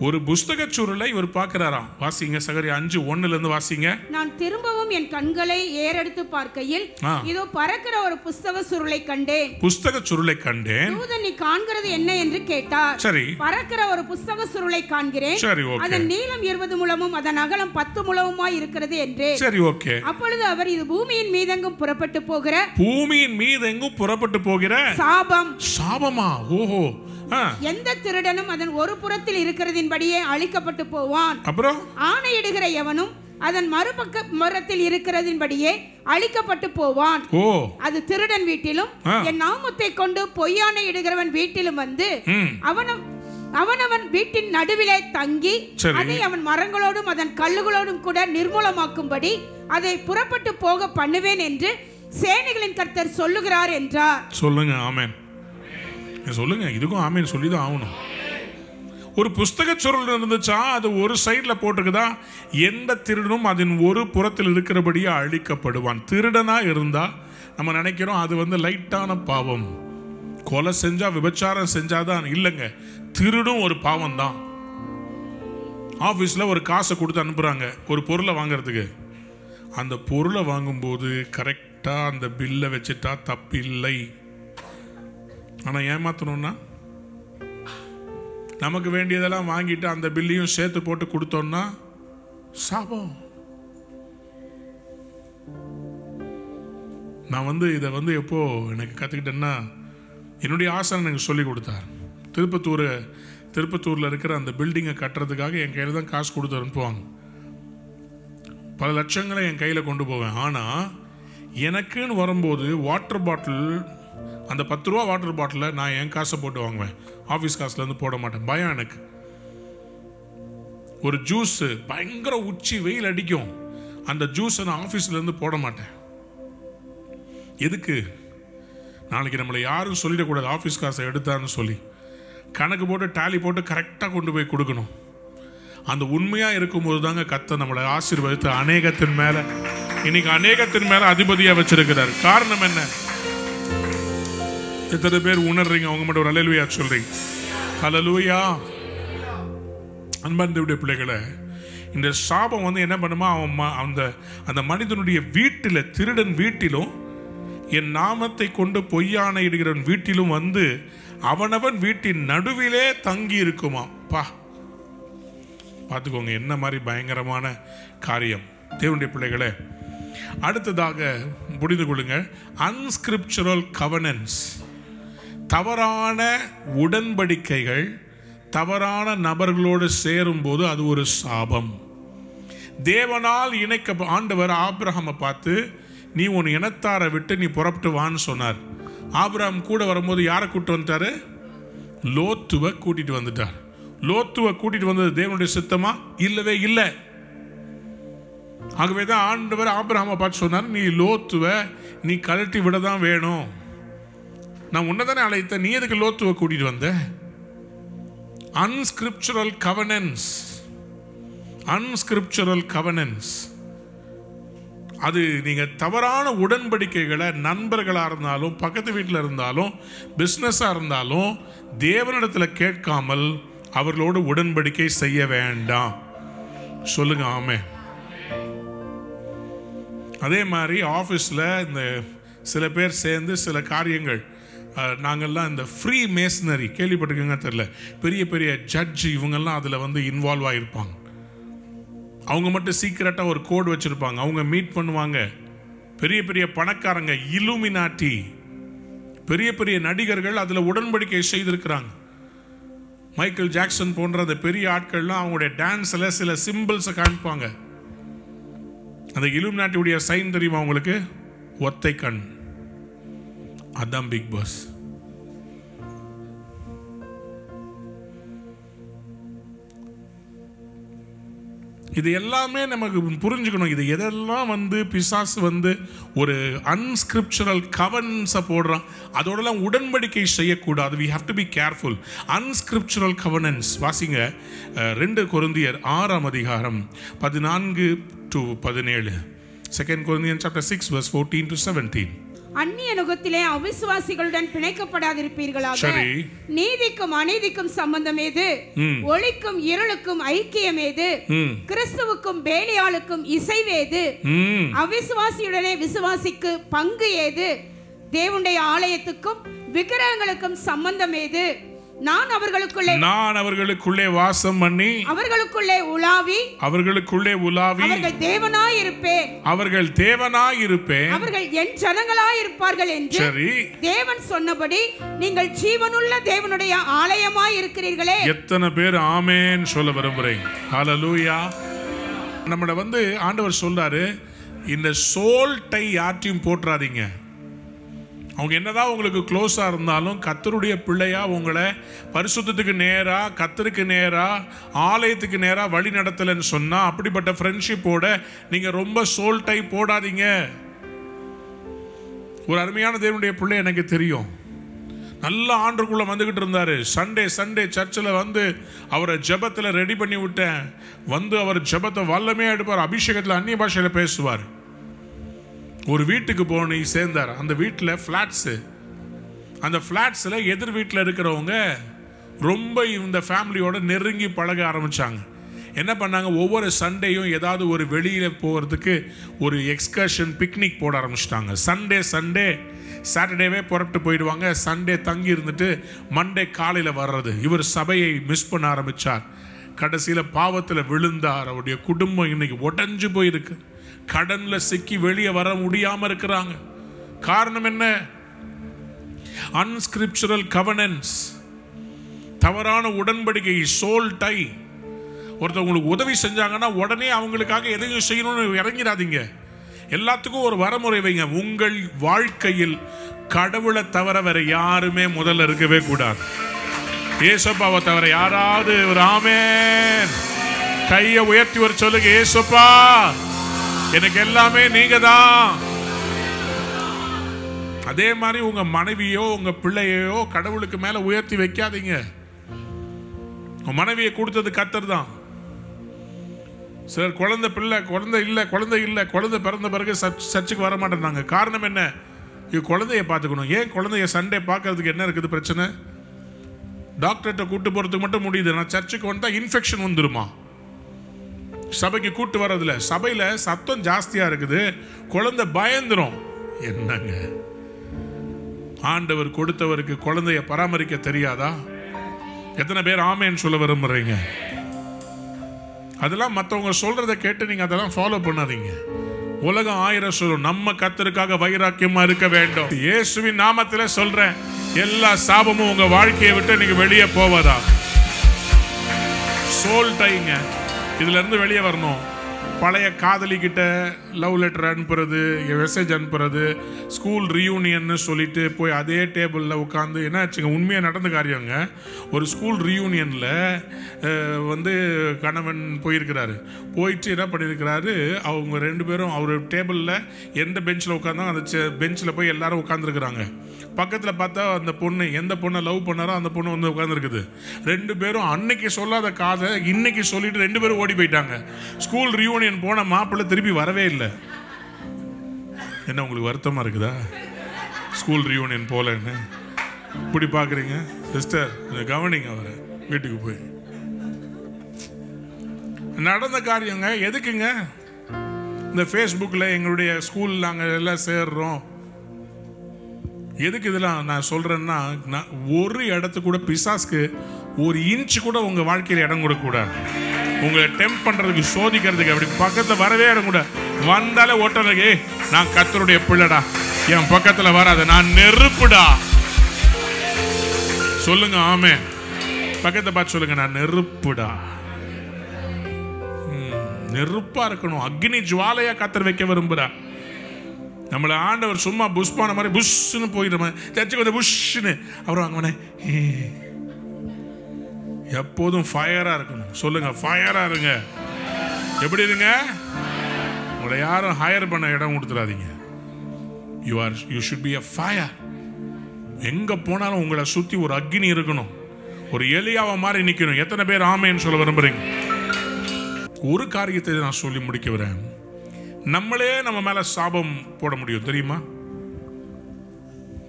ஒரு புஸ்தக சுருளை இவர் பார்க்கிறாராம். வாசிங்க, சகரியா 5:1 வாசிங்க. நான் திரும்பவும் என் கண்களை ஏறெடுத்து பார்க்கையில் இதோ பறக்கிற ஒரு புஸ்தக சுருளை கண்டேன். புஸ்தக சுருளை கண்டேன். தூதன் நீ காண்கிறது என்ன என்று கேட்டார். சரி, பறக்கிற ஒரு புஸ்தக சுருளை காண்கிறேன். சரி, ஓகே. அதன் நீளம் 20 முழமும் அதன் அகலம் 10 முழமுமாய் இருக்கிறது என்று. சரி, ஓகே. அப்பொழுது அவர், இது பூமியின் மீதெங்கும் புறப்பட்டு போகிற, பூமியின் மீதெங்கும் புறப்பட்டு போகிற சாபம். சாபமா? ஓஹோ. எந்த திருடனும் அதன் ஒரு புறத்தில் இருக்கிறதின்படியே அழிக்கப்பட்டு போவான். அப்புறம் ஆணையிடுகிற எவனும் அதன் மறுபக்க மரத்தில் இருக்கிறதின்படியே அழிக்கப்பட்டு போவான். ஓ, அது திருடன் வீட்டிலும் என் நாமத்தை கொண்டு பொய்யானை இடுகிறவன் வீட்டிலும் வந்து அவனவன் வீட்டின் நடுவிலே தங்கி அதை அவன் மரங்களோடும் அதன் கல்லுகளோடும் கூட நிர்மூலமாக்கும்படி அதை புறப்பட்டு போக பண்ணுவேன் என்று சேனைகளின் கர்த்தர் சொல்லுகிறார் என்றார். சொல்லுங்க ஆமென். சொல்லுங்க, இதுக்கும் ஆமேன்னு சொல்லி தான் ஆகணும். ஒரு புஸ்தக சுருள் இருந்துச்சா, அது ஒரு சைடில் போட்டிருக்குதா, எந்த திருடனும் அதன் ஒரு புறத்தில் இருக்கிறபடியே அழிக்கப்படுவான். திருடனாக இருந்தால் நம்ம நினைக்கிறோம் அது வந்து லைட்டான பாவம், கொலை செஞ்சால் விபச்சாரம் செஞ்சாதான். இல்லைங்க, திருடும் ஒரு பாவம் தான். ஆஃபீஸில் ஒரு காசை கொடுத்து அனுப்புகிறாங்க ஒரு பொருளை வாங்கிறதுக்கு, அந்த பொருளை வாங்கும்போது கரெக்டாக அந்த பில்லை வச்சுட்டா தப்பு இல்லை. ஆனால் ஏமாற்றணும்னா நமக்கு வேண்டியதெல்லாம் வாங்கிட்டு அந்த பில்லையும் சேர்த்து போட்டு கொடுத்தோம்னா சாபம். நான் வந்து இதை வந்து எப்போது எனக்கு கற்றுக்கிட்டேன்னா, என்னுடைய ஆசான் எனக்கு சொல்லி கொடுத்தார். திருப்பத்தூரில் இருக்கிற அந்த பில்டிங்கை கட்டுறதுக்காக என் கையில் தான் காசு கொடுத்து அனுப்புவாங்க, பல லட்சங்களை என் கையில் கொண்டு போவேன். ஆனால் எனக்குன்னு வரும்போது வாட்டர் பாட்டில், அந்த 10 ரூபா வாட்டர் பாட்டிலில் நான் என் காசை போட்டு வாங்குவேன், ஆஃபீஸ் காசுலேருந்து போட மாட்டேன், பயம் எனக்கு. ஒரு ஜூஸு பயங்கர உச்சி வெயில் அடிக்கும், அந்த ஜூஸை நான் ஆஃபீஸ்லேருந்து போட மாட்டேன். எதுக்கு? நாளைக்கு நம்மளை யாரும் சொல்லிடக்கூடாது ஆஃபீஸ் காசை எடுத்தான்னு சொல்லி. கணக்கு போட்டு டேலி போட்டு கரெக்டாக கொண்டு போய் கொடுக்கணும். அந்த உண்மையாக இருக்கும்போது தாங்க கர்த்தர் நம்மளை ஆசீர்வதித்து அநேகத்தின் மேலே, இன்னைக்கு அநேகத்தின் மேலே அதிபதியாக வச்சிருக்கிறார். காரணம் என்ன? எத்தனை பேர் உணர்றீங்க? அவங்க மட்டும் ஒரு ஹல்லேலூயா சொல்றீங்க. ஹல்லேலூயா. அன்பார்ந்தவருடைய பிள்ளைகளை, இந்த சாபம் வந்து என்ன பண்ணுமா, அந்த மனிதனுடைய வீட்டில், திருடன் வீட்டிலும் என் நாமத்தை கொண்டு பொய்யான இடுகிறவன் வீட்டிலும் வந்து அவனவன் வீட்டின் நடுவிலே தங்கி இருக்குமா. பா, பார்த்துக்கோங்க என்ன மாதிரி பயங்கரமான காரியம் தேவனுடைய பிள்ளைகளை. அடுத்ததாக புரிந்து கொள்ளுங்க, அன்ஸ்கிரிப்சுரல் கவனன்ஸ். தவறான உடன்படிக்கைகள் தவறான நபர்களோடு சேரும்போது அது ஒரு சாபம். தேவனால் இணைக்க ஆண்டவர் ஆபிரகாமை பார்த்து, நீ உன் இனத்தாரை விட்டு நீ புறப்பட்டு வான்னு சொன்னார். ஆபிரகாம் கூட வரும்போது யாரை கூப்பிட்டு வந்துட்டார்? லோத்துவை கூட்டிகிட்டு வந்துட்டார். லோத்துவை கூட்டிகிட்டு வந்தது தேவனுடைய சித்தமா? இல்லவே இல்லை. ஆகவே தான் ஆண்டவர் ஆபிரகாமை பார்த்து சொன்னார், நீ லோத்துவை நீ கழட்டி விட தான் வேணும். நான் உன்னதானே அழைத்த, நீ எதுக்கு லோத்துவை கூட்டிகிட்டு வந்த? Unscriptural covenants, unscriptural covenants. அது நீங்கள் தவறான உடன்படிக்கைகளை நண்பர்களாக இருந்தாலும் பக்கத்து வீட்டில் இருந்தாலும் பிஸ்னஸாக இருந்தாலும் தேவனிடத்தில் கேட்காமல் அவர்களோடு உடன்படிக்கை செய்ய வேண்டாம். சொல்லுங்க ஆமே. அதே மாதிரி ஆஃபீஸில் இந்த சில பேர் சேர்ந்து சில காரியங்கள், நாங்கள்லாம் இந்த ஃப்ரீ மேசனரி கேள்விப்பட்டிருக்கங்க தெரியல, பெரிய பெரிய ஜட்ஜு இவங்கெல்லாம் அதில் வந்து இன்வால்வ் ஆகியிருப்பாங்க. அவங்க மட்டும் சீக்கிரட்டாக ஒரு கோட் வச்சுருப்பாங்க, அவங்க மீட் பண்ணுவாங்க. பெரிய பெரிய பணக்காரங்க, இலுமினாட்டி, பெரிய பெரிய நடிகர்கள் அதில் உடன்படிக்கை செய்திருக்கிறாங்க. மைக்கேல் ஜாக்சன் போன்ற அந்த பெரிய ஆட்கள்லாம் அவங்களுடைய டான்ஸில் சில சிம்பிள்ஸை காமிப்பாங்க. அந்த இலுமினாட்டியுடைய சைன் தெரியுமா அவங்களுக்கு? ஒத்தை கண். அதான் பிக் பாஸ். இது எல்லாமே நமக்கு புரிஞ்சுக்கணும். இது எதெல்லாம் வந்து பிசாசு வந்து ஒரு அன்ஸ்கிரிப்சுரல் கவனன்ஸை போடுறான், அதோடலாம் உடன்படிக்கை செய்யக்கூடாது. We have to be careful. Unscriptural covenants வாசிங்க 2 Corinthians 6:14-17. 2 Corinthians 6:14-17. அந்நிய நுகத்திலே அவிசுவாசிகளுடன் பிணைக்கப்படாதிருப்பீர்களாக. நீதிக்கும் அநீதிக்கும் சம்பந்தம் ஏது? ஒளிக்கும் இருளுக்கும் ஐக்கியம் ஏது? கிறிஸ்துவுக்கும் பேலியாளுக்கும் இசைவேது? அவிசுவாசியுடனே விசுவாசிக்கு பங்கு ஏது? தேவனுடைய ஆலயத்துக்கும் விக்கிரகங்களுக்கும் சம்பந்தம் ஏது? நான் அவர்களுக்குள்ளே வாசம் பண்ணி அவர்களுக்குள்ளே உலாவி அவர்கள் தேவனாய் இருப்பேன் அவர்கள் என் ஜனங்களாய் இருப்பார்கள் என்று தேவன் சொன்னபடி நீங்கள் ஜீவனுள்ள தேவனுடைய ஆலயமாய் இருக்கிறீர்களே. எத்தனை பேர் ஆமென் சொல்ல விரும்புறேன்? ஹல்லேலூயா. நம்மள வந்து ஆண்டவர் சொல்றாரு, இந்த சோல் டை யார்ட்டையும் போட்டுறாதீங்க. அவங்க என்னதான் உங்களுக்கு க்ளோஸாக இருந்தாலும் கர்த்தருடைய பிள்ளையாக உங்களை பரிசுத்தத்துக்கு நேராக, கர்த்தருக்கு நேராக, ஆலயத்துக்கு நேராக வழி நடத்தலைன்னு சொன்னால் அப்படிப்பட்ட ஃப்ரெண்ட்ஷிப்போட நீங்கள் ரொம்ப சோல் டை போடாதீங்க. ஒரு அருமையான தேவனுடைய பிள்ளை எனக்கு தெரியும், நல்ல ஆண்டுக்குள்ளே வந்துக்கிட்டு இருந்தார். சண்டே சர்ச்சில் வந்து அவரை ஜெபத்தில் ரெடி பண்ணி விட்டேன். வந்து அவர் ஜெபத்தை வல்லமே எடுப்பார், அபிஷேகத்தில் அந்நிய பாஷையில் பேசுவார். ஒரு வீட்டுக்கு போய் சேர்ந்தார். அந்த வீட்டில் ஃப்ளாட்ஸு, அந்த ஃப்ளாட்ஸில் எதிர் வீட்டில் இருக்கிறவங்க ரொம்ப இந்த ஃபேமிலியோட நெருங்கி பழக ஆரம்பித்தாங்க. என்ன பண்ணாங்க, ஒவ்வொரு சண்டேயும் ஏதாவது ஒரு வெளியில் போகிறதுக்கு ஒரு எக்ஸ்கர்ஷன், பிக்னிக் போட ஆரம்பிச்சிட்டாங்க. சண்டே சாட்டர்டேவே புறப்பட்டு போயிடுவாங்க. சண்டே தங்கி இருந்துட்டு மண்டே காலையில் வர்றது. இவர் சபையை மிஸ் பண்ண ஆரம்பித்தார். கடைசியில் பாவத்தில் விழுந்தார். அவருடைய குடும்பம் இன்றைக்கி உடஞ்சி போயிருக்கு. கடன்ல சிக்கி வெளியே வர முடியாம இருக்கிறாங்க. காரணம் என்ன? அன்ஸ்கிரிப்சுரல் கவனன்ஸ், தவறான உடன்படிக்கை, சோல் டை. ஒருத்தர் உங்களுக்கு உதவி செஞ்சாங்கன்னா உடனே அவங்களுக்காக எதையும் செய்யணும்னு இறங்கிடாதீங்க. எல்லாத்துக்கும் ஒரு வரமுறை வைங்க. உங்கள் வாழ்க்கையில் கடவுளை தவிர வேற யாருமே முதல்ல இருக்கவே கூடாது. ஏசப்பாவை தவிர யாராவது ஒரு ஆமென்? கையை உயர்த்தி வர சொல்லுங்க. ஏசப்பா, எனக்கு எல்லாமே நீங்க தான். அதே மாதிரி உங்க மனைவியோ உங்க பிள்ளையோ கடவுளுக்கு மேல உயர்த்தி வைக்காதீங்க. உங்க மனைவியை கொடுத்தது கர்த்தர் தான். சார், குழந்தை பிறந்த பிறகு சர்ச்சுக்கு வர மாட்டேன்னாங்க. காரணம் என்ன? குழந்தைய பார்த்துக்கணும். ஏன் குழந்தைய சண்டே பார்க்கறதுக்கு என்ன இருக்குது பிரச்சனை? டாக்டர்கிட்ட கூட்டு போறதுக்கு மட்டும் முடியுது. நான் சர்ச்சுக்கு வந்தா இன்ஃபெக்ஷன் வந்துருமா? சபைக்கு கூட்டு வர்றதில்ல. சபையில் சத்தம் ஜாஸ்தியாக இருக்குது, குழந்தை பயந்துரும். என்னங்க, ஆண்டவர் கொடுத்தவருக்கு குழந்தைய பராமரிக்க தெரியாதா? எத்தனை பேர் ஆமேன்னு சொல்ல விரும்புறீங்க? அதெல்லாம் மற்றவங்க சொல்கிறத கேட்டு நீங்கள் அதெல்லாம் ஃபாலோ பண்ணாதீங்க. உலகம் 1000 சொல்லும், நம்ம கர்த்தருக்காக வைராக்கியமா இருக்க வேண்டும். இயேசுவின் நாமத்திலே சொல்றேன், எல்லா சாபமும் உங்க வாழ்க்கையை விட்டு நீங்க வெளியே போவதா? சோல் டைங்க, இதுல இருந்து வெளியே வரணும். பழைய காதலிக்கிட்ட லவ் லெட்டர் அனுப்புறது, மெசேஜ் அனுப்புறது, ஸ்கூல் ரீயூனியன்னு சொல்லிட்டு போய் அதே டேபிளில் உட்காந்து என்ன ஆச்சுங்க, உண்மையாக நடந்த காரியங்க. ஒரு ஸ்கூல் ரீயூனியனில் வந்து கணவன் போயிருக்கிறாரு. போயிட்டு என்ன பண்ணியிருக்கிறாரு, அவங்க ரெண்டு பேரும் அவர் டேபிளில் எந்த பெஞ்சில் உட்காந்தாலும் அந்த பெஞ்சில் போய் எல்லாரும் உட்காந்துருக்குறாங்க. பக்கத்தில் பார்த்தா அந்த பொண்ணு, எந்த பொண்ணை லவ் பண்ணாரோ அந்த பொண்ணு வந்து உட்காந்துருக்குது. ரெண்டு பேரும் அன்னைக்கு சொல்லாத காதை இன்னைக்கு சொல்லிட்டு ரெண்டு பேரும் ஓடி போயிட்டாங்க. ஸ்கூல் ரீயூனியன் போன மாப்பிள்ளை திருப்பி வரவே இல்லை. என்ன உங்களுக்கு வருத்தமா இருக்குதா? ஸ்கூல் ரியூனியன் போலன்னு இப்படி பாக்குறீங்க. சிஸ்டர் கவனிங்க, அவரை வீட்டுக்கு போய் நடந்த காரியங்க எதுக்குங்க? இந்த ஃபேஸ்புக்ல எங்களுடைய ஸ்கூல் நாங்கள் எல்லாம் சேர்றோம், எதுக்கு இதெல்லாம் நான் சொல்றேன்னா, ஒரு இடத்துக்கு கூட பிசாசுக்கு ஒரு இன்ச்சு கூட உங்க வாழ்க்கையில் இடம் கொடுக்கக்கூடாது. உங்களை டெம்ப் பண்றதுக்கு, சோதிக்கிறதுக்கு அப்படி பக்கத்துல வரவே கூட வந்தாலே ஓட்டனுக்கு, நான் கர்த்தருடைய பிள்ளைடா, என் பக்கத்துல வராத, நான் நெருப்புடா. சொல்லுங்க ஆமே. பக்கத்தை பார்த்து சொல்லுங்க, நான் நெருப்புடா. நெருப்பா இருக்கணும், அக்னி ஜுவாலையா கர்த்தர் வைக்க விரும்புறா நம்மள ஆண்டவர். சும்மா புஷ் பண்ண மாதிரி புஷ்ன்னு போயிடுற மாதிரி சர்ச்சுக்கு வந்து புஷ்ன்னு அப்புறம் வாங்கண்ணே. எப்போதும் ஃபயரா இருக்கணும். சொல்லுங்க, ஃபயரா இருங்க. எப்படி இருங்க? உங்களை யாரும் ஹையர் பண்ண இடம் கொடுத்துடாதீங்க. You should be a fire. எங்க போனாலும் உங்களை சுத்தி ஒரு அக்னி இருக்கணும், ஒரு எலியாவை மாதிரி நிக்கணும். எத்தனை பேர் ஆமேன்னு சொல்ல விரும்புறீங்க? ஒரு காரியத்தை நான் சொல்லி முடிக்கிறேன். நம்மளே நம்ம மேல சாபம் போட முடியும் தெரியுமா?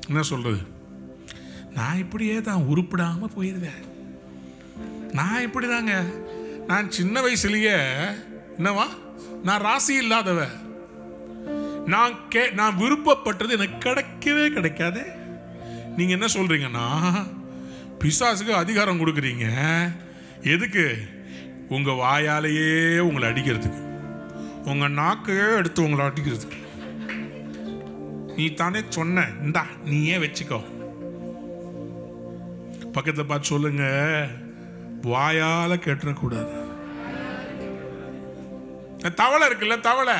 என்ன சொல்றது, நான் இப்படியே தான் உருப்படாம போயிருவேன், நான் இப்படி தாங்க, நான் சின்ன வயசுலயே என்னவா, நான் ராசி இல்லாதவ, நான் விருப்பப்பட்டது எனக்கு கிடைக்கவே கிடைக்காது. நீங்க என்ன சொல்றீங்கன்னா, பிசாசுக்கு அதிகாரம் கொடுக்குறீங்க. எதுக்கு? உங்க வாயாலேயே உங்களை அடிக்கிறதுக்கு, உங்க நாக்கையே எடுத்து உங்களை அடிக்கிறதுக்கு. நீ தானே சொன்ன, இந்தா நீயே வச்சுக்கோ. பக்கத்தை பார்த்து சொல்லுங்க, வாயால கேட்டக்கூடாது. தவளை இருக்குல்ல, தவளை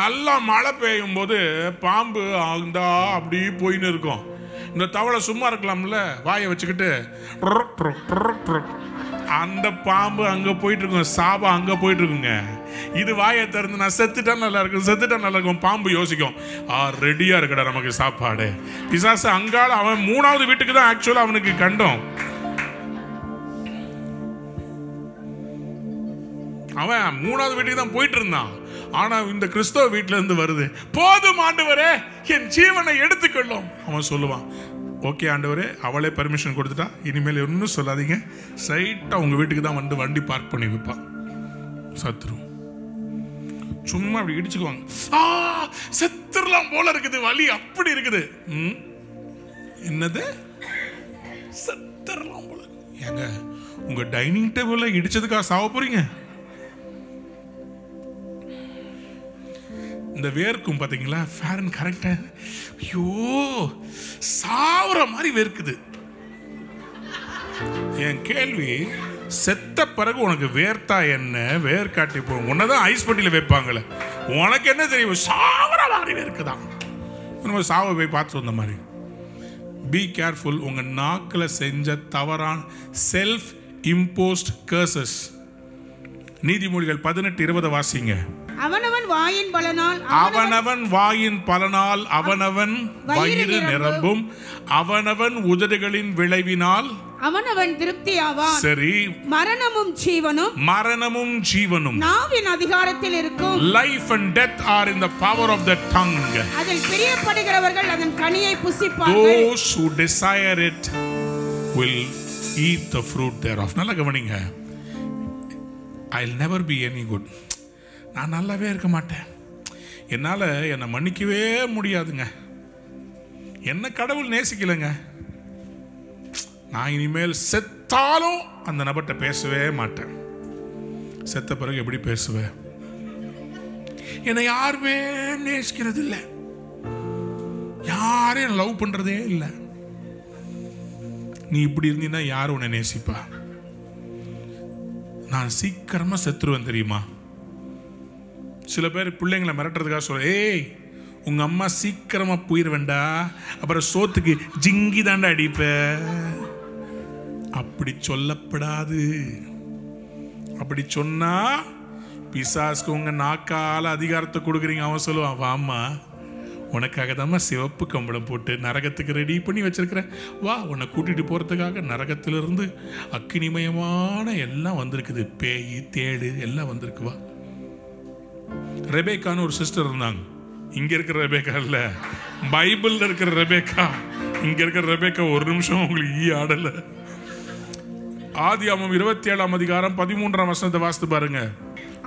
நல்லா மழை பெய்யும் போது பாம்பு ஆகுந்தா அப்படி போயின்னு இருக்கும். இந்த தவளை சும்மா இருக்கலாம்ல, வாயை வச்சுக்கிட்டு அந்த பாம்பு அங்க போயிட்டு இருக்கும், சாபம் அங்க போயிட்டு இருக்குங்க. இது வாயை திறந்து நான் செத்துட்டா நல்லா இருக்கும், செத்துட்டா நல்லா இருக்கும். பாம்பு யோசிக்கும், ரெடியா இருக்கடா நமக்கு சாப்பாடு. பிசாசு அங்கால அவன் மூணாவது வீட்டுக்கு தான் ஆக்சுவலா அவனுக்கு கண்டம். அவன் மூணாவது வீட்டுக்கு தான் போயிட்டு இருந்தான். ஆனா இந்த கிறிஸ்தவ வீட்டுல இருந்து வருது, போதும் ஆண்டவரே என் ஜீவனை எடுத்துக்கொள்ளும். அவன் சொல்லுவான், ஓகே ஆண்டவரே, அவளே பெர்மிஷன் கொடுத்துட்டா, இனிமேல் ஒன்றும் சொல்லாதீங்க, ஸ்ட்ரைட்டா உங்க வீட்டுக்கு தான் வந்து வண்டி பார்க் பண்ணி வைப்பான். சத்ரு சும்மா அப்படி இடிச்சுக்குவாங்க, சத்துருலாம் போல இருக்குது, வலி அப்படி இருக்குது. என்னது சத்துருலாம் போல? ஏங்க உங்க டைனிங் டேபிள்ல இடிச்சதுக்காக சாவ போறீங்க? இந்த வேர்க்கும் பார்த்தீங்களா, ஃபேரன் கரெக்டா, ஐயோ சாவுற மாதிரி வேர்க்குது. என் கேள்வி, செத்த பிறகு உனக்கு வேர்த்தா என்ன, வேர்க்காட்டி போ, உன்னதான் ஐஸ் பட்டியில் வைப்பாங்களே, உனக்கு என்ன தெரியும்? சாவுற மாதிரி வேர்க்குதான். நம்ம சாவை போய் பார்த்து வந்த மாதிரி. Be careful. உங்கள் நாக்கில் செஞ்ச தவறான செல்ஃப் இம்போஸ்ட் கர்சஸ். நீதிமொழிகள் 18:20 வாசிங்க. அவனவன் வாயின் பலனால் அவனவன் வயிறு நிரம்பும், அவனவன் உதடுகளின் விளைவினால் அவனவன் திருப்தியாவான். சரி, மரணமும் ஜீவனும், மரணமும் ஜீவனும் நாவின் அதிகாரத்தில் இருக்கும். Life and death are in the power of the tongue. அதில் பிரியப்படுகிறவர்கள் அதன் கனியை புசிப்பார்கள். Those who desire it will eat the fruit thereof. நல்லா கவனிங்க. I'll never be any good. நான் நல்லாவே இருக்க மாட்டேன், என்னால் என்னை மன்னிக்கவே முடியாதுங்க, என்ன கடவுள் நேசிக்கலைங்க, நான் இனிமேல் செத்தாலும் அந்த நபர்கிட்ட பேசவே மாட்டேன். செத்த பிறகு எப்படி பேசுவேன்? என்னை யாருமே நேசிக்கிறது இல்லை, யாரையும் லவ் பண்றதே இல்லை. நீ இப்படி இருந்தீன்னா யார் உன்னை நேசிப்பா? நான் சீக்கிரமா செத்துருவேன் தெரியுமா? சில பேர் பிள்ளைங்களை மிரட்டுறதுக்காக சொல்ல, ஏய் உங்க அம்மா சீக்கிரமா போயிடுவேண்டா, அப்புறம் சோத்துக்கு ஜிங்கி தாண்டா அடிப்ப. அப்படி சொல்லப்படாது. அப்படி சொன்னா பிசாசுக்கு உங்க நாக்கால அதிகாரத்தை கொடுக்குறீங்க. அவன் சொல்லுவான், வாமா உனக்காக தான் சிவப்பு கம்பளம் போட்டு நரகத்துக்கு ரெடி பண்ணி வச்சிருக்கிறேன், வா உன்னை கூட்டிட்டு போறதுக்காக நரகத்திலிருந்து அக்கினிமயமான எல்லாம் வந்திருக்குது, பேய் தேடு எல்லாம் வந்திருக்கு வா. ரெபேக்கான்னு ஒரு சிஸ்டர் இருந்தாங்க. இங்க இருக்கிற ரெபேக்கா இல்ல, பைபிள்ல இருக்கிற ரெபேக்கா. இங்க இருக்கிற ரெபேக்கா ஒரு நிமிஷம் உங்களுக்கு ஈ ஆடல. ஆதியாகமம் 27:13 வாசித்து பாருங்க.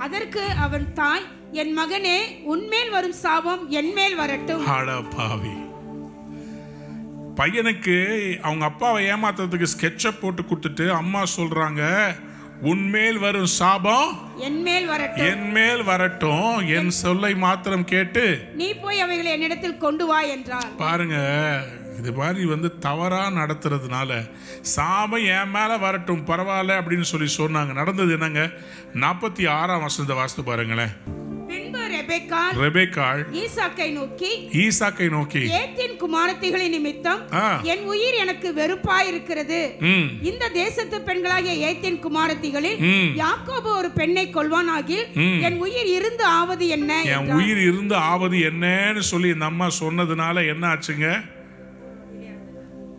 அதற்கு அவன் தாய், என் மகனே உன்மேல் வரும் சாபம் என்மேல் வரட்டும். பாவி பையனுக்கு அவங்க அப்பாவை ஏமாத்துறதுக்கு ஸ்கெட்சப் போட்டு கொடுத்துட்டு அம்மா சொல்றாங்க, உன்மேல் வரும் சாபம் என்மேல் வரட்டும், என் சொல்லை மாத்திரம் கேட்டு நீ போய் அவைகளை என்னிடத்தில் கொண்டு வா என்றார். பாருங்க, இது மாதிரி தவறா நடத்துறதுனால சாபம் என் மேல வரட்டும் பரவாயில்ல அப்படின்னு சொல்லி சொன்னாங்க. நடந்தது என்னங்க? 46 வாசித்து பாருங்களேன். ஈசாக்கை நோக்கி, ஏத்தின் குமாரத்திகளின் நிமித்தம் என் உயிர் எனக்கு வெறுப்பாய் இருக்கிறது, இந்த தேசத்து பெண்களாகிய ஏத்தின் குமாரத்திகளில் யாக்கோபு ஒரு பெண்ணை கொள்வானாகில் என் உயிர் இருந்து ஆவது என்ன, என் உயிர் இருந்து ஆவது என்னன்னு சொல்லி இந்த அம்மா சொன்னதுனால என்ன ஆச்சுங்க?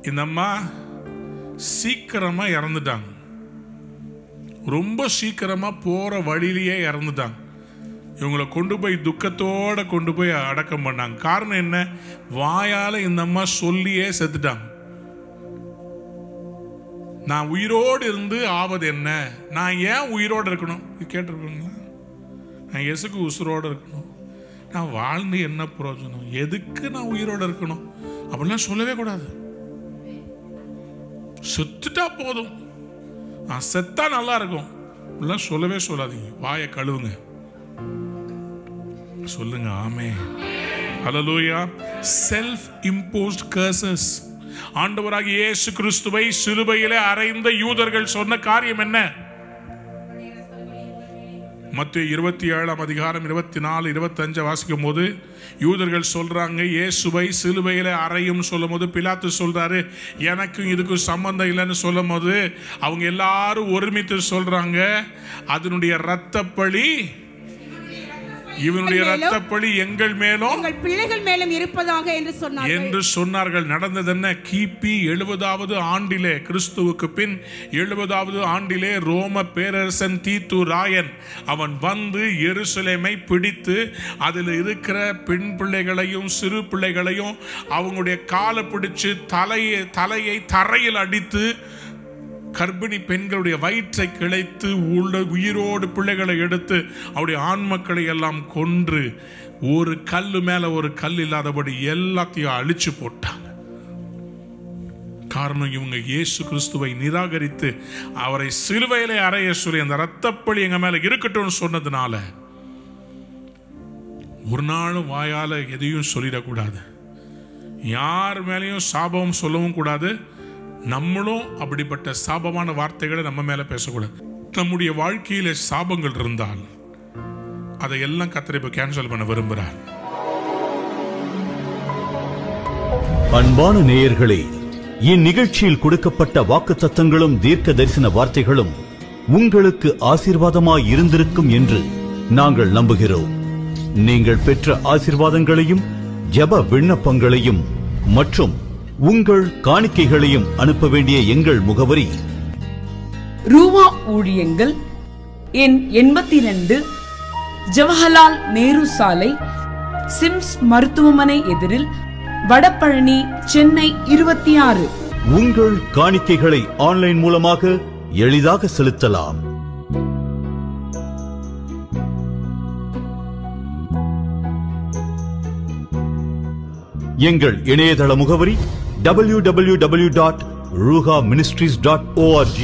இந்த அம்மா சீக்கிரமா இறந்துட்டாங்க. ரொம்ப சீக்கிரமா போற வழியிலேயே இறந்துட்டாங்க. இவங்களை கொண்டு போய் துக்கத்தோட கொண்டு போய் அடக்கம் பண்ணாங்க. காரணம் என்ன? வாயால இந்த அம்மா சொல்லியே செத்துட்டாங்க. நான் உயிரோடு இருந்து ஆவது என்ன, நான் ஏன் உயிரோடு இருக்கணும்? கேட்டிருக்கீங்களா? நான் எசுக்கு உசுரோடு இருக்கணும், நான் வாழ்ந்து என்ன பிரயோஜனம், எதுக்கு நான் உயிரோடு இருக்கணும் அப்படிலாம் சொல்லவே கூடாது. செத்துட்டா போதும், நான் செத்தா நல்லா இருக்கும் அப்படிலாம் சொல்லவே சொல்லாதீங்க. வாயை கழுவுங்க, சொல்லுங்க ஆமென், ஹல்லேலூயா. Self imposed curses. ஆண்டவராகிய இயேசு கிறிஸ்துவை சிலுவையிலே அறைந்த யூதர்கள் சொன்ன காரியம் என்ன? மத்தேயு 27:24-25 வாசிக்கும் போது யூதர்கள் சொல்றாங்க, இயேசுவை சிலுவையில அறையும் சொல்லும் போது பிலாத்து சொல்றாரு, எனக்கும் இதுக்கும் சம்பந்தம் இல்லைன்னு சொல்லும் போது அவங்க எல்லாரும் ஒருமித்து சொல்றாங்க, அதனுடைய இரத்த பழி இவனுடைய ரத்தப்பழி எங்கள் மேலும் எங்கள் பிள்ளைகள் மேலும் இருப்பதாக என்று சொன்னார்கள். நடந்தது என்ன? கிபி 70வது ஆண்டிலே, கிறிஸ்துவுக்கு பின் 70வது ஆண்டிலே ரோம பேரரசன் தீத்து ராயன் அவன் வந்து எருசலேமை பிடித்து அதில் இருக்கிற பெண் பிள்ளைகளையும் சிறு பிள்ளைகளையும் அவங்களுடைய காலை பிடிச்சு தலையை தரையில் அடித்து கர்ப்பிணி பெண்களுடைய வயிற்றை கிளைத்து உயிரோடு பிள்ளைகளை எடுத்து அவருடைய ஆண் மக்களை எல்லாம் கொன்று ஒரு கல்லு மேல ஒரு கல் இல்லாதபடி எல்லாத்தையும் அழிச்சு போட்டாங்க. காரணம், இவங்க இயேசு கிறிஸ்துவை நிராகரித்து அவரை சிலுவையிலே அறைய சொல்லி அந்த ரத்தப்பழி எங்க மேல இருக்கட்டும் சொன்னதுனால ஒரு நாளும் வாயால எதையும் சொல்லிடக்கூடாது, யார் மேலையும் சாபம் சொல்லவும் கூடாது, நம்மளும் அப்படிப்பட்ட சாபமான வார்த்தைகளை நம்ம மேல பேசக்கூடாது. நம்முடைய வாழ்க்கையில சாபங்கள் இருந்தால் அதையெல்லாம் கர்த்தர் இப்ப கேன்சல் பண்ண விரும்புகிறார். அன்பான நேயர்களே, இந்நிகழ்ச்சியில் கொடுக்கப்பட்ட வாக்குத்தத்தங்களும் தீர்க்க தரிசன வார்த்தைகளும் உங்களுக்கு ஆசீர்வாதமாய் இருந்திருக்கும் என்று நாங்கள் நம்புகிறோம். நீங்கள் பெற்ற ஆசீர்வாதங்களையும் ஜெப விண்ணப்பங்களையும் மற்றும் உங்கள் காணிக்கைகளையும் அனுப்ப வேண்டிய எங்கள் முகவரி ரூவா ஊழியங்கள் எண் 82, ஜவஹர்லால் நேரு சாலை, சிம்ஸ் மருத்துவமனை எதிரில், வடபழனி, சென்னை 26. உங்கள் காணிக்கைகளை ஆன்லைன் மூலமாக எளிதாக செலுத்தலாம். எங்கள் இணையதள முகவரி www.ruhaministries.org.